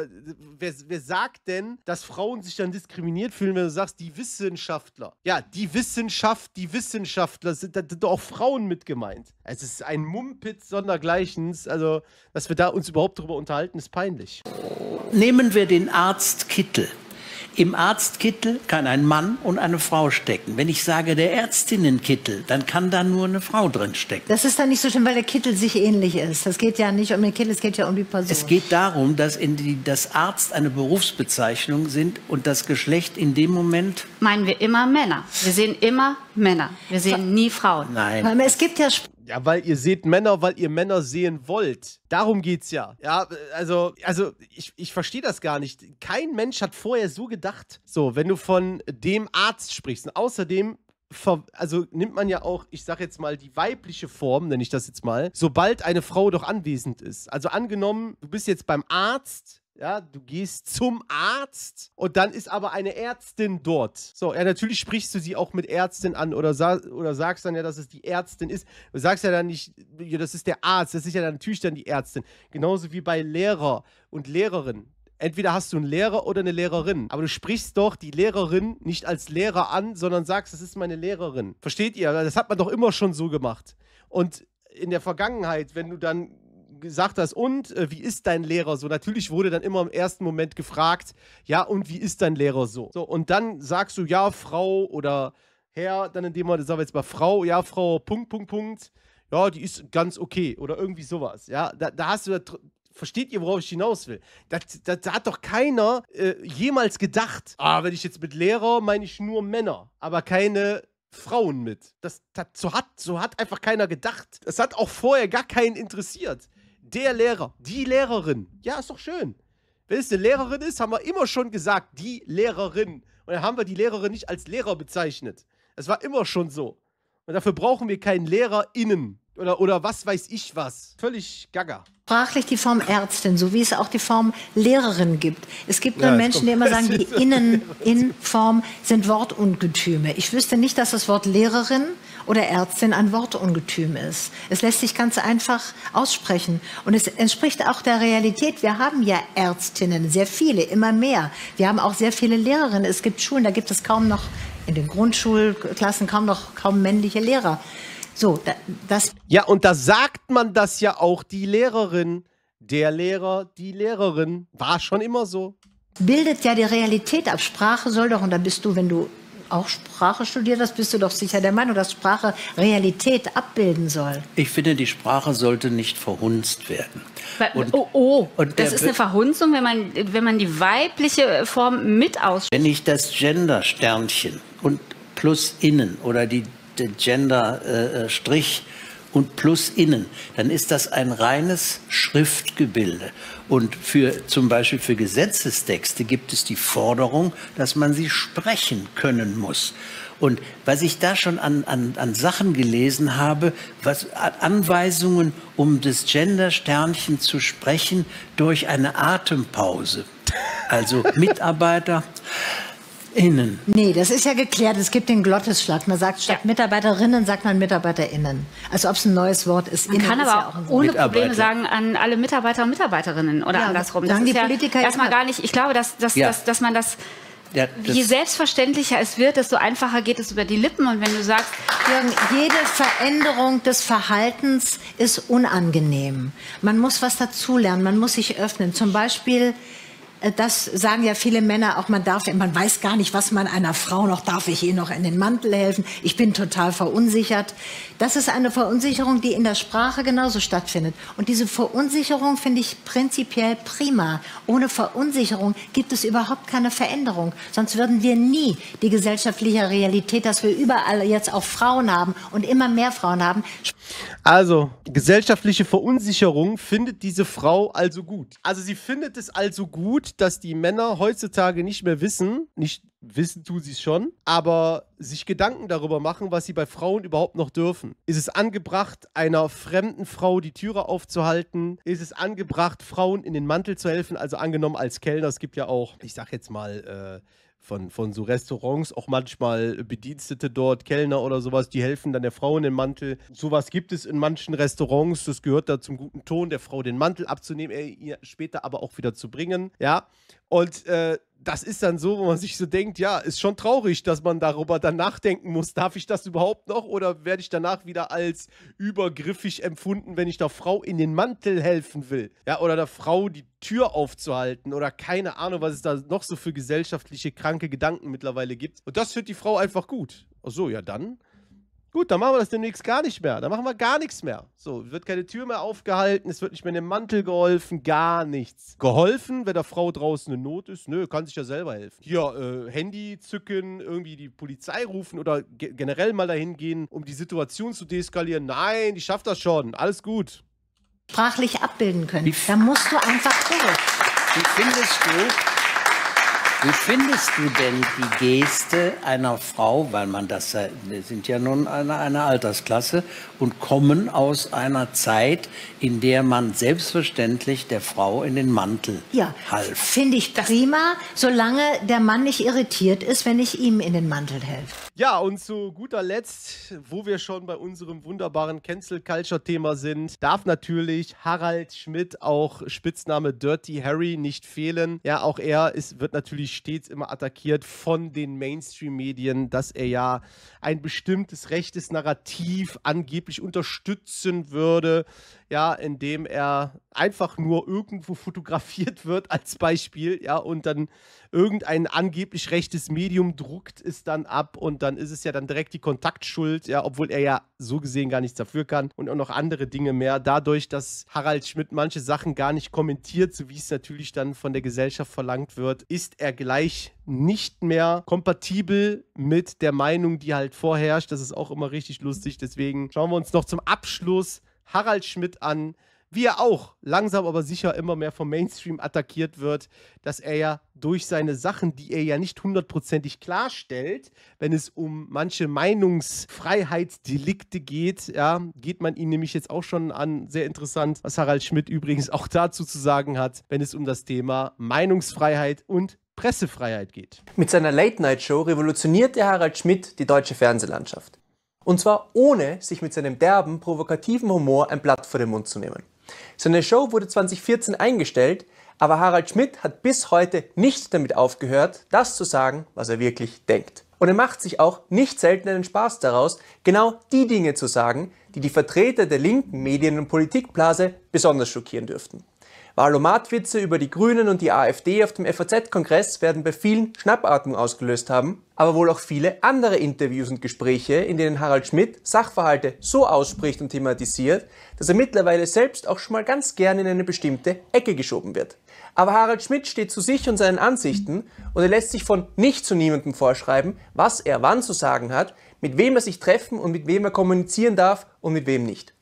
wer sagt denn, dass Frauen sich dann diskriminiert fühlen, wenn du sagst, die Wissenschaftler? Ja, die Wissenschaft, die Wissenschaftler, da sind auch Frauen mit gemeint. Es ist ein Mumpitz sondergleichens. Also, dass wir da uns überhaupt darüber unterhalten, ist peinlich. Nehmen wir den Arztkittel. Im Arztkittel kann ein Mann und eine Frau stecken. Wenn ich sage, der Ärztinnenkittel, dann kann da nur eine Frau drin stecken. Das ist dann nicht so schlimm, weil der Kittel sich ähnlich ist. Das geht ja nicht um den Kittel, es geht ja um die Person. Es geht darum, dass das Arzt eine Berufsbezeichnung sind und das Geschlecht in dem Moment... Meinen wir immer Männer. Wir sehen immer Männer. Wir sehen nie Frauen. Nein. Aber es gibt ja... Ja, weil ihr seht Männer, weil ihr Männer sehen wollt. Darum geht's ja. Ja, also ich verstehe das gar nicht. Kein Mensch hat vorher so gedacht. So, wenn du von dem Arzt sprichst. Und außerdem nimmt man ja auch, ich sag jetzt mal, die weibliche Form, nenne ich das jetzt mal, sobald eine Frau doch anwesend ist. Also angenommen, du bist jetzt beim Arzt. Ja, du gehst zum Arzt und dann ist aber eine Ärztin dort. So, ja, natürlich sprichst du sie auch mit Ärztin an oder sagst dann ja, dass es die Ärztin ist. Du sagst ja dann nicht, ja, das ist der Arzt, das ist ja dann natürlich dann die Ärztin. Genauso wie bei Lehrer und Lehrerin. Entweder hast du einen Lehrer oder eine Lehrerin. Aber du sprichst doch die Lehrerin nicht als Lehrer an, sondern sagst, das ist meine Lehrerin. Versteht ihr? Das hat man doch immer schon so gemacht. Und in der Vergangenheit, wenn du dann gesagt hast, und wie ist dein Lehrer so? Natürlich wurde dann immer im ersten Moment gefragt, ja, und wie ist dein Lehrer so? So, und dann sagst du, ja, Frau oder Herr, dann in dem Moment, sagen wir jetzt mal Frau, ja, Frau, Punkt, Punkt, Punkt, ja, die ist ganz okay oder irgendwie sowas, ja, da hast du, versteht ihr, worauf ich hinaus will? Da hat doch keiner jemals gedacht, wenn ich jetzt mit Lehrer meine ich nur Männer, aber keine Frauen mit. So hat einfach keiner gedacht. Das hat auch vorher gar keinen interessiert. Der Lehrer, die Lehrerin. Ja, ist doch schön. Wenn es eine Lehrerin ist, haben wir immer schon gesagt, die Lehrerin. Und dann haben wir die Lehrerin nicht als Lehrer bezeichnet. Das war immer schon so. Und dafür brauchen wir keinen LehrerInnen. Oder was weiß ich was. Völlig gaga. Sprachlich die Form Ärztin, so wie es auch die Form Lehrerin gibt. Es gibt nur Menschen, die immer sagen, die Innen-Form sind Wortungetüme. Ich wüsste nicht, dass das Wort Lehrerin oder Ärztin ein Wortungetüm ist. Es lässt sich ganz einfach aussprechen. Und es entspricht auch der Realität. Wir haben ja Ärztinnen, sehr viele, immer mehr. Wir haben auch sehr viele Lehrerinnen. Es gibt Schulen, da gibt es kaum noch, in den Grundschulklassen kaum männliche Lehrer. So, das. Ja, und da sagt man das ja auch, die Lehrerin, der Lehrer, die Lehrerin, war schon immer so. Bildet ja die Realität ab. Sprache soll doch, und da bist du, wenn du auch Sprache studiert hast, bist du doch sicher der Meinung, dass Sprache Realität abbilden soll. Ich finde, die Sprache sollte nicht verhunzt werden. Und, und das ist eine Verhunzung, wenn man die weibliche Form mit ausspricht. Wenn ich das Gender-Sternchen und plus innen oder die Gender-Strich und plus innen, dann ist das ein reines Schriftgebilde. Und für, zum Beispiel für Gesetzestexte gibt es die Forderung, dass man sie sprechen können muss. Und was ich da schon an Sachen gelesen habe, was Anweisungen, um das Gender-Sternchen zu sprechen, durch eine Atempause. Also Mitarbeiter... Innen. Nee, das ist ja geklärt. Es gibt den Glottisschlag. Man sagt statt Mitarbeiterinnen, sagt man MitarbeiterInnen. Also ob es ein neues Wort ist. Man kann aber auch ohne Probleme sagen an alle Mitarbeiter und Mitarbeiterinnen oder andersrum. Das ist ja erstmal gar nicht. Ich glaube, dass man das, je selbstverständlicher es wird, desto einfacher geht es über die Lippen. Und wenn du sagst, Jürgen, jede Veränderung des Verhaltens ist unangenehm. Man muss was dazulernen. Man muss sich öffnen. Zum Beispiel... Das sagen ja viele Männer auch, man weiß gar nicht, was man einer Frau noch, darf ich ihr noch in den Mantel helfen, ich bin total verunsichert. Das ist eine Verunsicherung, die in der Sprache genauso stattfindet. Und diese Verunsicherung finde ich prinzipiell prima. Ohne Verunsicherung gibt es überhaupt keine Veränderung. Sonst würden wir nie die gesellschaftliche Realität, dass wir überall jetzt auch Frauen haben und immer mehr Frauen haben. Also, gesellschaftliche Verunsicherung findet diese Frau also gut. Also sie findet es also gut, dass die Männer heutzutage nicht mehr wissen, nicht wissen tun sie es schon, aber sich Gedanken darüber machen, was sie bei Frauen überhaupt noch dürfen. Ist es angebracht, einer fremden Frau die Türe aufzuhalten? Ist es angebracht, Frauen in den Mantel zu helfen? Also angenommen als Kellner, es gibt ja auch, ich sag jetzt mal, von so Restaurants, auch manchmal Bedienstete dort, Kellner oder sowas, die helfen dann der Frau in den Mantel. Sowas gibt es in manchen Restaurants, das gehört da zum guten Ton, der Frau den Mantel abzunehmen, ihr später aber auch wieder zu bringen, ja. Und das ist dann so, wo man sich so denkt, ja, ist schon traurig, dass man darüber dann nachdenken muss, darf ich das überhaupt noch oder werde ich danach wieder als übergriffig empfunden, wenn ich der Frau in den Mantel helfen will, ja, oder der Frau die Tür aufzuhalten oder keine Ahnung, was es da noch so für gesellschaftliche kranke Gedanken mittlerweile gibt. Und das findet die Frau einfach gut. Ach so, ja dann. Gut, dann machen wir das demnächst gar nicht mehr. Dann machen wir gar nichts mehr. So, wird keine Tür mehr aufgehalten, es wird nicht mehr in den Mantel geholfen, gar nichts. Geholfen, wenn der Frau draußen eine Not ist? Nö, kann sich ja selber helfen. Hier, Handy zücken, irgendwie die Polizei rufen oder generell mal dahin gehen, um die Situation zu deeskalieren. Nein, die schafft das schon, alles gut. Sprachlich abbilden können, da musst du einfach zurück. Wie findest du denn die Geste einer Frau, weil man das, wir sind ja nun eine Altersklasse und kommen aus einer Zeit, in der man selbstverständlich der Frau in den Mantel half. Finde ich prima, solange der Mann nicht irritiert ist, wenn ich ihm in den Mantel helfe. Ja, und zu guter Letzt, wo wir schon bei unserem wunderbaren Cancel Culture Thema sind, darf natürlich Harald Schmidt, auch Spitzname Dirty Harry, nicht fehlen. Ja, auch er wird natürlich stets immer attackiert von den Mainstream-Medien, dass er ja ein bestimmtes rechtes Narrativ angeblich unterstützen würde, ja, indem er einfach nur irgendwo fotografiert wird als Beispiel, ja, und dann irgendein angeblich rechtes Medium druckt es dann ab und dann ist es ja dann direkt die Kontaktschuld, ja, obwohl er ja so gesehen gar nichts dafür kann und auch noch andere Dinge mehr. Dadurch, dass Harald Schmidt manche Sachen gar nicht kommentiert, so wie es natürlich dann von der Gesellschaft verlangt wird, ist er gleich nicht mehr kompatibel mit der Meinung, die halt vorherrscht. Das ist auch immer richtig lustig, deswegen schauen wir uns noch zum Abschluss Harald Schmidt an, wie er auch langsam aber sicher immer mehr vom Mainstream attackiert wird, dass er ja durch seine Sachen, die er ja nicht hundertprozentig klarstellt, wenn es um manche Meinungsfreiheitsdelikte geht, ja, geht man ihn nämlich jetzt auch schon an. Sehr interessant, was Harald Schmidt übrigens auch dazu zu sagen hat, wenn es um das Thema Meinungsfreiheit und Pressefreiheit geht. Mit seiner Late-Night-Show revolutionierte Harald Schmidt die deutsche Fernsehlandschaft. Und zwar ohne, sich mit seinem derben, provokativen Humor ein Blatt vor den Mund zu nehmen. Seine Show wurde 2014 eingestellt, aber Harald Schmidt hat bis heute nicht damit aufgehört, das zu sagen, was er wirklich denkt. Und er macht sich auch nicht selten einen Spaß daraus, genau die Dinge zu sagen, die die Vertreter der linken Medien- und Politikblase besonders schockieren dürften. Wahlomat-Witze über die Grünen und die AfD auf dem FAZ-Kongress werden bei vielen Schnappatmung ausgelöst haben, aber wohl auch viele andere Interviews und Gespräche, in denen Harald Schmidt Sachverhalte so ausspricht und thematisiert, dass er mittlerweile selbst auch schon mal ganz gerne in eine bestimmte Ecke geschoben wird. Aber Harald Schmidt steht zu sich und seinen Ansichten und er lässt sich von nicht zu niemandem vorschreiben, was er wann zu sagen hat, mit wem er sich treffen und mit wem er kommunizieren darf und mit wem nicht.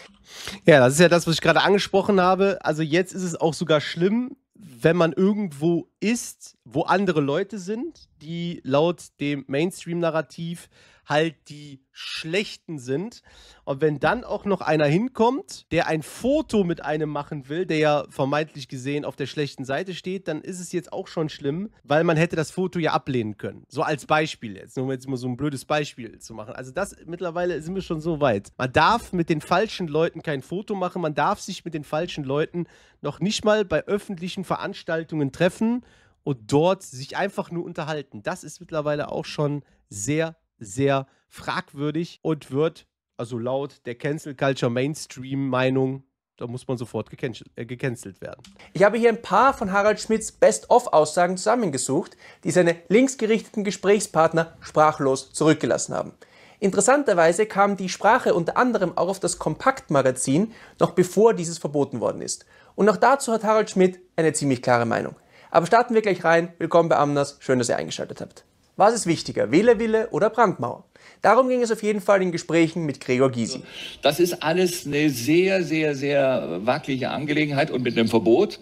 Ja, das ist ja das, was ich gerade angesprochen habe. Also jetzt ist es auch sogar schlimm, wenn man irgendwo ist, wo andere Leute sind, die laut dem Mainstream-Narrativ halt die Schlechten sind. Und wenn dann auch noch einer hinkommt, der ein Foto mit einem machen will, der ja vermeintlich gesehen auf der schlechten Seite steht, dann ist es jetzt auch schon schlimm, weil man hätte das Foto ja ablehnen können. So als Beispiel jetzt, nur um jetzt mal so ein blödes Beispiel zu machen. Also das, mittlerweile sind wir schon so weit. Man darf mit den falschen Leuten kein Foto machen, man darf sich mit den falschen Leuten noch nicht mal bei öffentlichen Veranstaltungen treffen und dort sich einfach nur unterhalten. Das ist mittlerweile auch schon sehr, sehr fragwürdig und wird, also laut der Cancel Culture Mainstream-Meinung, da muss man sofort gecancelt werden. Ich habe hier ein paar von Harald Schmidts Best-of-Aussagen zusammengesucht, die seine linksgerichteten Gesprächspartner sprachlos zurückgelassen haben. Interessanterweise kam die Sprache unter anderem auch auf das Kompakt-Magazin, noch bevor dieses verboten worden ist. Und auch dazu hat Harald Schmidt eine ziemlich klare Meinung. Aber starten wir gleich rein. Willkommen bei Amnas, schön, dass ihr eingeschaltet habt. Was ist wichtiger, Wählerwille oder Brandmauer? Darum ging es auf jeden Fall in Gesprächen mit Gregor Gysi. Das ist alles eine sehr, sehr, sehr wackelige Angelegenheit und mit einem Verbot.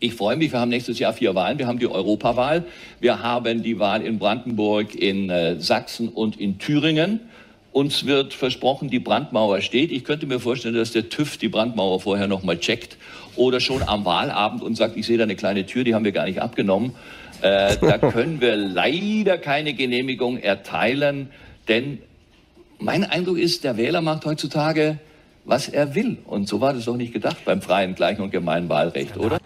Ich freue mich, wir haben nächstes Jahr 4 Wahlen. Wir haben die Europawahl, wir haben die Wahl in Brandenburg, in Sachsen und in Thüringen. Uns wird versprochen, die Brandmauer steht. Ich könnte mir vorstellen, dass der TÜV die Brandmauer vorher noch mal checkt oder schon am Wahlabend und sagt, ich sehe da eine kleine Tür, die haben wir gar nicht abgenommen. Da können wir leider keine Genehmigung erteilen, denn mein Eindruck ist, der Wähler macht heutzutage, was er will. Und so war das doch nicht gedacht beim freien, gleichen und gemeinen Wahlrecht, oder?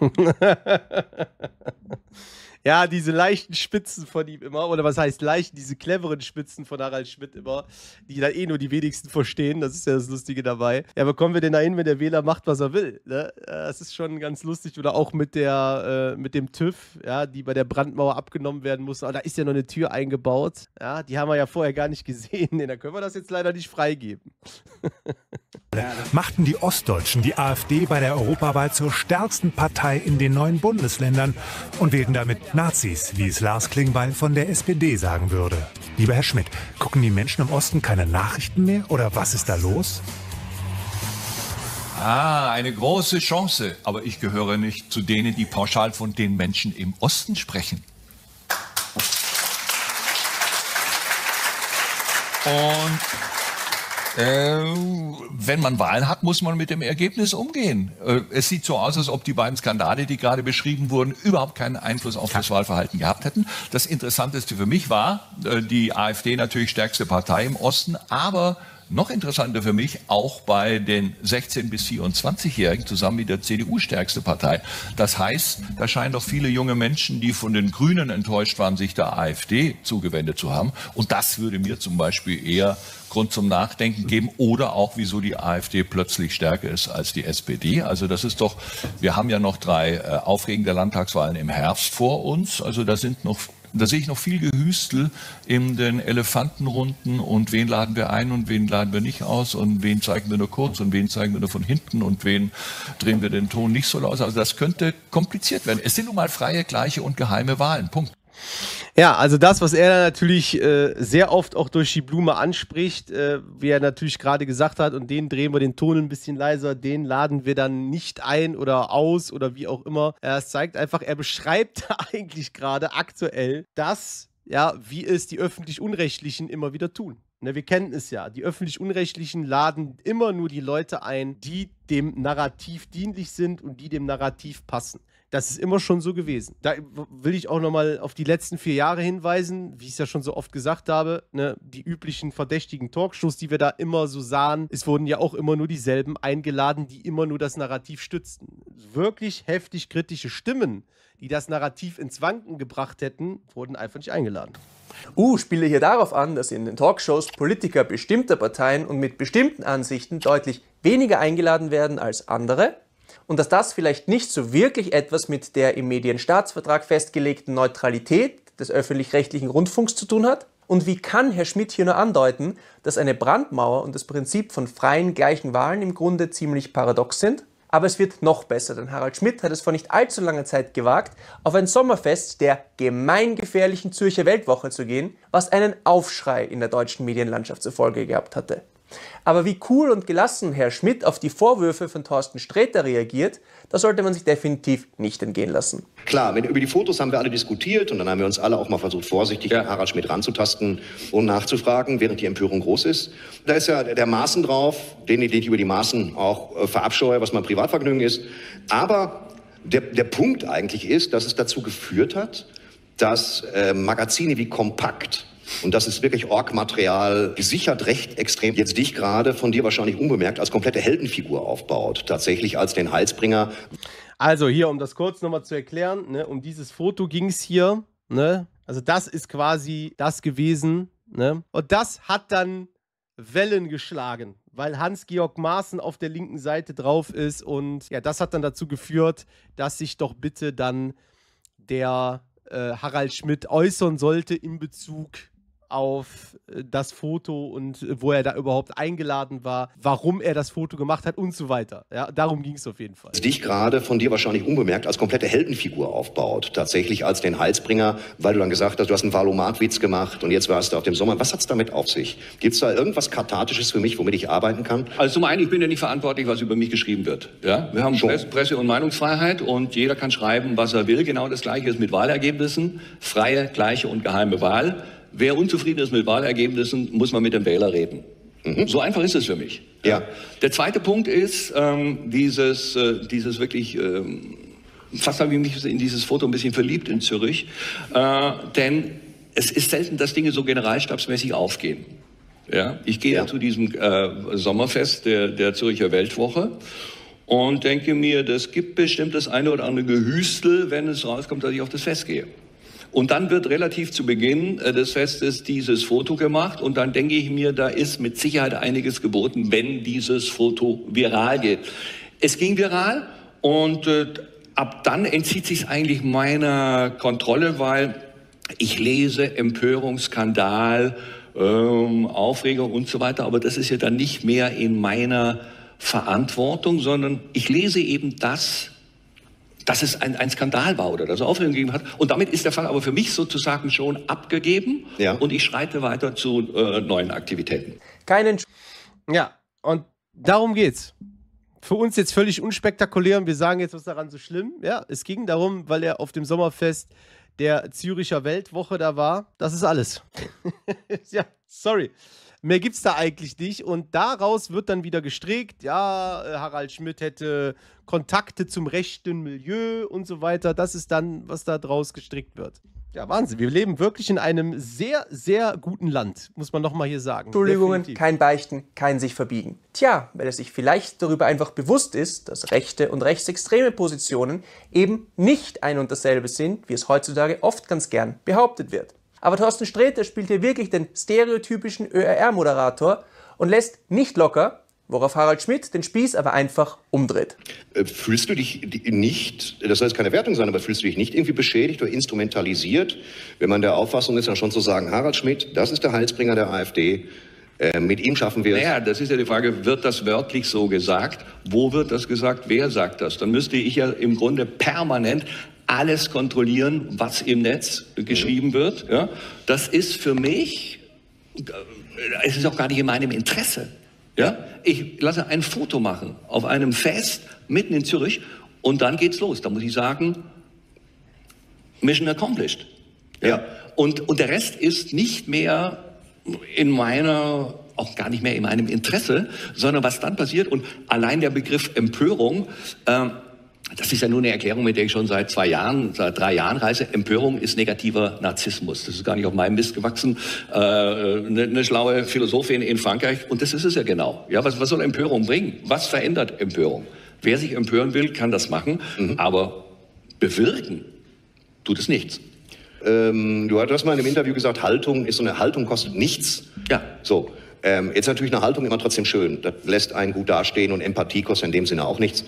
Ja, diese leichten Spitzen von ihm immer, oder was heißt leicht, diese cleveren Spitzen von Harald Schmidt immer, die dann eh nur die wenigsten verstehen, das ist ja das Lustige dabei. Ja, aber kommen wir denn dahin, wenn der Wähler macht, was er will? Ne? Das ist schon ganz lustig, oder auch mit dem TÜV, ja, die bei der Brandmauer abgenommen werden mussten. Aber da ist ja noch eine Tür eingebaut, ja, die haben wir ja vorher gar nicht gesehen, da können wir das jetzt leider nicht freigeben. Machten die Ostdeutschen die AfD bei der Europawahl zur stärksten Partei in den 9 Bundesländern und wählten damit Nazis, wie es Lars Klingbeil von der SPD sagen würde. Lieber Herr Schmidt, gucken die Menschen im Osten keine Nachrichten mehr? Oder was ist da los? Ah, eine große Chance. Aber ich gehöre nicht zu denen, die pauschal von den Menschen im Osten sprechen. Und wenn man Wahlen hat, muss man mit dem Ergebnis umgehen. Es sieht so aus, als ob die beiden Skandale, die gerade beschrieben wurden, überhaupt keinen Einfluss auf das Wahlverhalten gehabt hätten. Das Interessanteste für mich war, die AfD natürlich stärkste Partei im Osten, aber noch interessanter für mich, auch bei den 16- bis 24-Jährigen zusammen mit der CDU stärkste Partei. Das heißt, da scheinen doch viele junge Menschen, die von den Grünen enttäuscht waren, sich der AfD zugewendet zu haben. Und das würde mir zum Beispiel eher Grund zum Nachdenken geben oder auch, wieso die AfD plötzlich stärker ist als die SPD. Also das ist doch, wir haben ja noch 3 aufregende Landtagswahlen im Herbst vor uns. Also da sind noch... Da sehe ich noch viel Gehüstel in den Elefantenrunden und wen laden wir ein und wen laden wir nicht aus und wen zeigen wir nur kurz und wen zeigen wir nur von hinten und wen drehen wir den Ton nicht so laut. Also das könnte kompliziert werden. Es sind nun mal freie, gleiche und geheime Wahlen. Punkt. Ja, also das, was er natürlich sehr oft auch durch die Blume anspricht, wie er natürlich gerade gesagt hat, und den drehen wir den Ton ein bisschen leiser, den laden wir dann nicht ein oder aus oder wie auch immer. Es zeigt einfach, er beschreibt eigentlich gerade aktuell das, ja, wie es die Öffentlich-Unrechtlichen immer wieder tun. Ne, wir kennen es ja, die Öffentlich-Unrechtlichen laden immer nur die Leute ein, die dem Narrativ dienlich sind und die dem Narrativ passen. Das ist immer schon so gewesen. Da will ich auch nochmal auf die letzten 4 Jahre hinweisen, wie ich es ja schon so oft gesagt habe, ne, die üblichen verdächtigen Talkshows, die wir da immer so sahen. Es wurden ja auch immer nur dieselben eingeladen, die immer nur das Narrativ stützten. Wirklich heftig kritische Stimmen, die das Narrativ ins Wanken gebracht hätten, wurden einfach nicht eingeladen. Spiele hier darauf an, dass in den Talkshows Politiker bestimmter Parteien und mit bestimmten Ansichten deutlich weniger eingeladen werden als andere und dass das vielleicht nicht so wirklich etwas mit der im Medienstaatsvertrag festgelegten Neutralität des öffentlich-rechtlichen Rundfunks zu tun hat. Und wie kann Herr Schmidt hier nur andeuten, dass eine Brandmauer und das Prinzip von freien, gleichen Wahlen im Grunde ziemlich paradox sind? Aber es wird noch besser, denn Harald Schmidt hat es vor nicht allzu langer Zeit gewagt, auf ein Sommerfest der gemeingefährlichen Zürcher Weltwoche zu gehen, was einen Aufschrei in der deutschen Medienlandschaft zur Folge gehabt hatte. Aber wie cool und gelassen Herr Schmidt auf die Vorwürfe von Torsten Sträter reagiert, das sollte man sich definitiv nicht entgehen lassen. Klar, über die Fotos haben wir alle diskutiert und dann haben wir uns alle auch mal versucht, vorsichtig an Harald Schmidt ranzutasten und nachzufragen, während die Empörung groß ist. Da ist ja der Maaßen drauf, den ich über die Maaßen auch verabscheue, was mein Privatvergnügen ist. Aber der Punkt eigentlich ist, dass es dazu geführt hat, dass Magazine wie Kompakt, und das ist wirklich Org-Material, gesichert recht extrem, jetzt dich gerade, von dir wahrscheinlich unbemerkt, als komplette Heldenfigur aufbaut. Tatsächlich als den Heilsbringer. Also hier, um das kurz nochmal zu erklären, ne, um dieses Foto ging es hier. Ne? Also das ist quasi das gewesen. Ne? Und das hat dann Wellen geschlagen, weil Hans-Georg Maaßen auf der linken Seite drauf ist. Und ja, das hat dann dazu geführt, dass sich doch bitte dann der Harald Schmidt äußern sollte in Bezug auf das Foto und wo er da überhaupt eingeladen war, warum er das Foto gemacht hat und so weiter. Ja, darum ging es auf jeden Fall. Dich gerade, von dir wahrscheinlich unbemerkt, als komplette Heldenfigur aufbaut, tatsächlich als den Heilsbringer, weil du dann gesagt hast, du hast einen Valomat-Witz gemacht und jetzt warst du auf dem Sommer. Was hat es damit auf sich? Gibt es da irgendwas Kathartisches für mich, womit ich arbeiten kann? Also zum einen, ich bin ja nicht verantwortlich, was über mich geschrieben wird. Ja? Wir haben Presse- und Meinungsfreiheit und jeder kann schreiben, was er will. Genau das Gleiche ist mit Wahlergebnissen. Freie, gleiche und geheime Wahl. Wer unzufrieden ist mit Wahlergebnissen, muss man mit dem Wähler reden. Mhm. So einfach ist es für mich. Ja. Der zweite Punkt ist, dieses wirklich, fast habe ich mich in dieses Foto ein bisschen verliebt in Zürich, denn es ist selten, dass Dinge so generalstabsmäßig aufgehen. Ja? Ich gehe zu diesem Sommerfest der Zürcher Weltwoche und denke mir, das gibt bestimmt das eine oder andere Gehüstel, wenn es rauskommt, dass ich auf das Fest gehe. Und dann wird relativ zu Beginn des Festes dieses Foto gemacht und dann denke ich mir, da ist mit Sicherheit einiges geboten, wenn dieses Foto viral geht. Es ging viral und ab dann entzieht sich eigentlich meiner Kontrolle, weil ich lese Empörung, Skandal, Aufregung und so weiter, aber das ist ja dann nicht mehr in meiner Verantwortung, sondern ich lese eben das, dass es ein Skandal war oder dass es Aufregung gegeben hat. Und damit ist der Fall aber für mich sozusagen schon abgegeben. Ja. Und ich schreite weiter zu neuen Aktivitäten. Ja, und darum geht's. Für uns jetzt völlig unspektakulär und wir sagen jetzt, was daran so schlimm. Ja, es ging darum, weil er auf dem Sommerfest der Züricher Weltwoche da war. Das ist alles. Ja, sorry. Mehr gibt's da eigentlich nicht und daraus wird dann wieder gestrickt, ja, Harald Schmidt hätte Kontakte zum rechten Milieu und so weiter, das ist dann, was da draus gestrickt wird. Ja, Wahnsinn, wir leben wirklich in einem sehr, sehr guten Land, muss man nochmal hier sagen. Entschuldigungen, definitiv. Kein Beichten, kein sich verbiegen. Tja, weil er sich vielleicht darüber einfach bewusst ist, dass rechte und rechtsextreme Positionen eben nicht ein und dasselbe sind, wie es heutzutage oft ganz gern behauptet wird. Aber Torsten Sträter spielt hier wirklich den stereotypischen ÖRR-Moderator und lässt nicht locker, worauf Harald Schmidt den Spieß aber einfach umdreht. Fühlst du dich nicht, das soll jetzt keine Wertung sein, aber fühlst du dich nicht irgendwie beschädigt oder instrumentalisiert, wenn man der Auffassung ist, dann schon zu sagen, Harald Schmidt, das ist der Heilsbringer der AfD, mit ihm schaffen wir es. Naja, das ist ja die Frage, wird das wörtlich so gesagt? Wo wird das gesagt? Wer sagt das? Dann müsste ich ja im Grunde permanent alles kontrollieren, was im Netz geschrieben wird. Ja, das ist für mich, es ist auch gar nicht in meinem Interesse. Ja, ich lasse ein Foto machen auf einem Fest mitten in Zürich und dann geht's los. Da muss ich sagen, Mission accomplished. Ja, und der Rest ist nicht mehr in meiner, auch gar nicht mehr in meinem Interesse, sondern was dann passiert und allein der Begriff Empörung, Das ist ja nur eine Erklärung, mit der ich schon seit 3 Jahren reise. Empörung ist negativer Narzissmus. Das ist gar nicht auf meinem Mist gewachsen. Eine schlaue Philosophin in Frankreich. Und das ist es ja genau. Ja, was soll Empörung bringen? Was verändert Empörung? Wer sich empören will, kann das machen. Mhm. Aber bewirken tut es nichts. Du hast mal in einem Interview gesagt, Haltung ist so eine Haltung, kostet nichts. Ja. So. Jetzt natürlich eine Haltung immer trotzdem schön. Das lässt einen gut dastehen und Empathie kostet in dem Sinne auch nichts.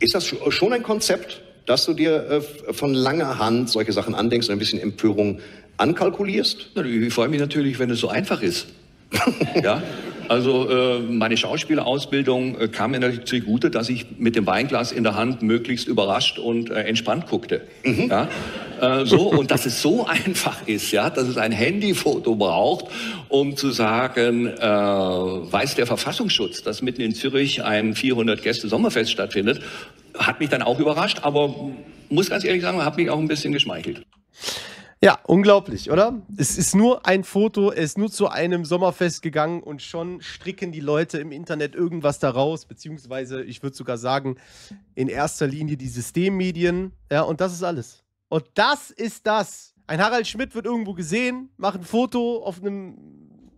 Ist das schon ein Konzept, dass du dir von langer Hand solche Sachen andenkst und ein bisschen Empörung ankalkulierst? Ich freue mich natürlich, wenn es so einfach ist. Ja? Also meine Schauspielerausbildung kam mir natürlich zugute, dass ich mit dem Weinglas in der Hand möglichst überrascht und entspannt guckte. Mhm. Ja? So, und dass es so einfach ist, ja, dass es ein Handyfoto braucht, um zu sagen, weiß der Verfassungsschutz, dass mitten in Zürich ein 400-Gäste-Sommerfest stattfindet, hat mich dann auch überrascht, aber muss ganz ehrlich sagen, hat mich auch ein bisschen geschmeichelt. Ja, unglaublich, oder? Es ist nur ein Foto, er ist nur zu einem Sommerfest gegangen und schon stricken die Leute im Internet irgendwas daraus, beziehungsweise, ich würde sogar sagen, in erster Linie die Systemmedien, ja, und das ist alles. Und das ist das. Ein Harald Schmidt wird irgendwo gesehen, macht ein Foto auf einem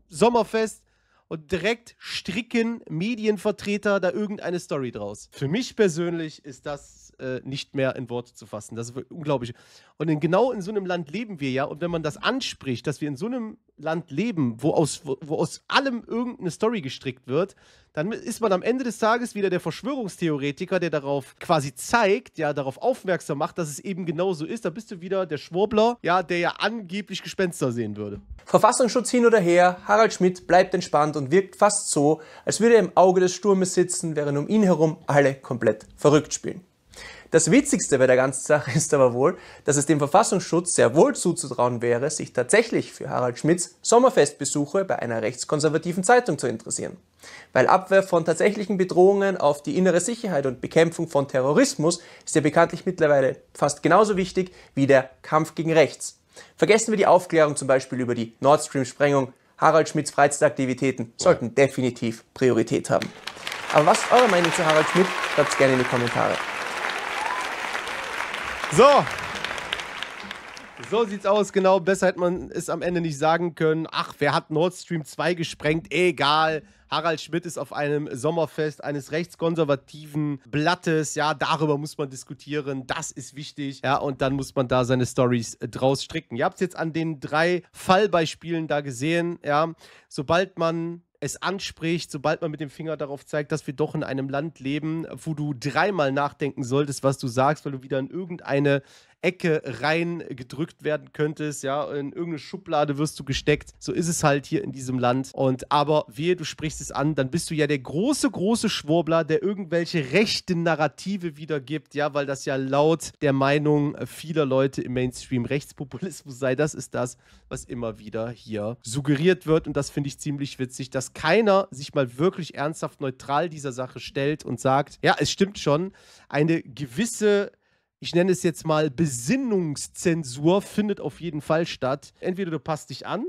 Sommerfest und direkt stricken Medienvertreter da irgendeine Story draus. Für mich persönlich ist das nicht mehr in Worte zu fassen. Das ist unglaublich. Und genau in so einem Land leben wir ja. Und wenn man das anspricht, dass wir in so einem Land leben, wo aus allem irgendeine Story gestrickt wird, dann ist man am Ende des Tages wieder der Verschwörungstheoretiker, der darauf quasi zeigt, ja, darauf aufmerksam macht, dass es eben genauso ist. Da bist du wieder der Schwurbler, ja, der ja angeblich Gespenster sehen würde. Verfassungsschutz hin oder her, Harald Schmidt bleibt entspannt und wirkt fast so, als würde er im Auge des Sturmes sitzen, während um ihn herum alle komplett verrückt spielen. Das Witzigste bei der ganzen Sache ist aber wohl, dass es dem Verfassungsschutz sehr wohl zuzutrauen wäre, sich tatsächlich für Harald Schmidts Sommerfestbesuche bei einer rechtskonservativen Zeitung zu interessieren. Weil Abwehr von tatsächlichen Bedrohungen auf die innere Sicherheit und Bekämpfung von Terrorismus ist ja bekanntlich mittlerweile fast genauso wichtig wie der Kampf gegen rechts. Vergessen wir die Aufklärung zum Beispiel über die Nord Stream-Sprengung. Harald Schmidts Freizeitaktivitäten sollten definitiv Priorität haben. Aber was ist eure Meinung zu Harald Schmidt? Schreibt es gerne in die Kommentare. So sieht's aus, genau. Besser hätte man es am Ende nicht sagen können. Ach, wer hat Nord Stream 2 gesprengt? Egal. Harald Schmidt ist auf einem Sommerfest eines rechtskonservativen Blattes. Ja, darüber muss man diskutieren. Das ist wichtig. Ja, und dann muss man da seine Storys draus stricken. Ihr habt es jetzt an den 3 Fallbeispielen da gesehen. Ja, sobald man es anspricht, sobald man mit dem Finger darauf zeigt, dass wir doch in einem Land leben, wo du 3-mal nachdenken solltest, was du sagst, weil du wieder in irgendeine Ecke reingedrückt werden könntest, ja, in irgendeine Schublade wirst du gesteckt. So ist es halt hier in diesem Land. Und aber wehe, du sprichst es an, dann bist du ja der große, große Schwurbler, der irgendwelche rechten Narrative wiedergibt, ja, weil das ja laut der Meinung vieler Leute im Mainstream Rechtspopulismus sei. Das ist das, was immer wieder hier suggeriert wird. Und das finde ich ziemlich witzig, dass keiner sich mal wirklich ernsthaft neutral dieser Sache stellt und sagt, ja, es stimmt schon, eine gewisse, ich nenne es jetzt mal Besinnungszensur, findet auf jeden Fall statt. Entweder du passt dich an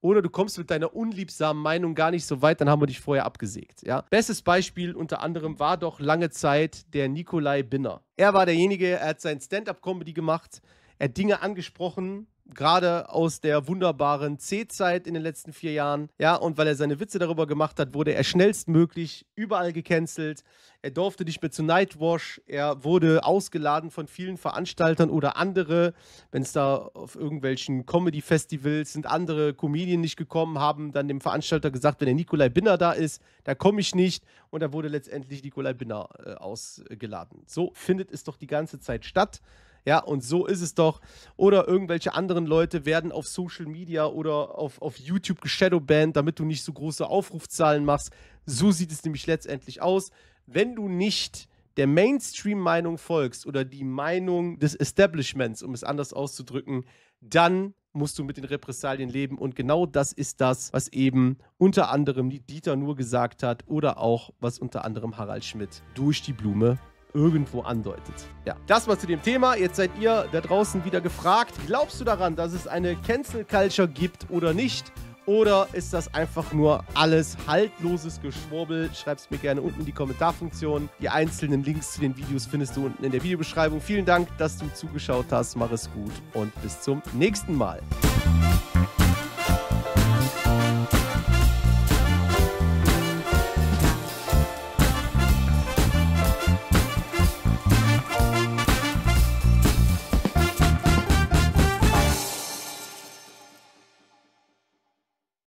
oder du kommst mit deiner unliebsamen Meinung gar nicht so weit, dann haben wir dich vorher abgesägt. Ja? Bestes Beispiel unter anderem war doch lange Zeit der Nikolai Binner. Er war derjenige, er hat sein Stand-up-Comedy gemacht, er hat Dinge angesprochen, gerade aus der wunderbaren C-Zeit in den letzten 4 Jahren. Ja, und weil er seine Witze darüber gemacht hat, wurde er schnellstmöglich überall gecancelt. Er durfte nicht mehr zu Nightwash. Er wurde ausgeladen von vielen Veranstaltern oder andere, wenn es da auf irgendwelchen Comedy-Festivals sind, andere Comedien nicht gekommen, haben dann dem Veranstalter gesagt, wenn der Nikolai Binner da ist, da komme ich nicht. Und da wurde letztendlich Nikolai Binner ausgeladen. So findet es doch die ganze Zeit statt. Ja, und so ist es doch. Oder irgendwelche anderen Leute werden auf Social Media oder auf YouTube geshadowbanned, damit du nicht so große Aufrufzahlen machst. So sieht es nämlich letztendlich aus. Wenn du nicht der Mainstream-Meinung folgst oder die Meinung des Establishments, um es anders auszudrücken, dann musst du mit den Repressalien leben. Und genau das ist das, was eben unter anderem die Dieter Nuhr gesagt hat oder auch, was unter anderem Harald Schmidt durch die Blume irgendwo andeutet. Ja, das mal zu dem Thema. Jetzt seid ihr da draußen wieder gefragt, glaubst du daran, dass es eine Cancel Culture gibt oder nicht? Oder ist das einfach nur alles haltloses Geschwurbel? Schreib's mir gerne unten in die Kommentarfunktion. Die einzelnen Links zu den Videos findest du unten in der Videobeschreibung. Vielen Dank, dass du zugeschaut hast. Mach es gut und bis zum nächsten Mal.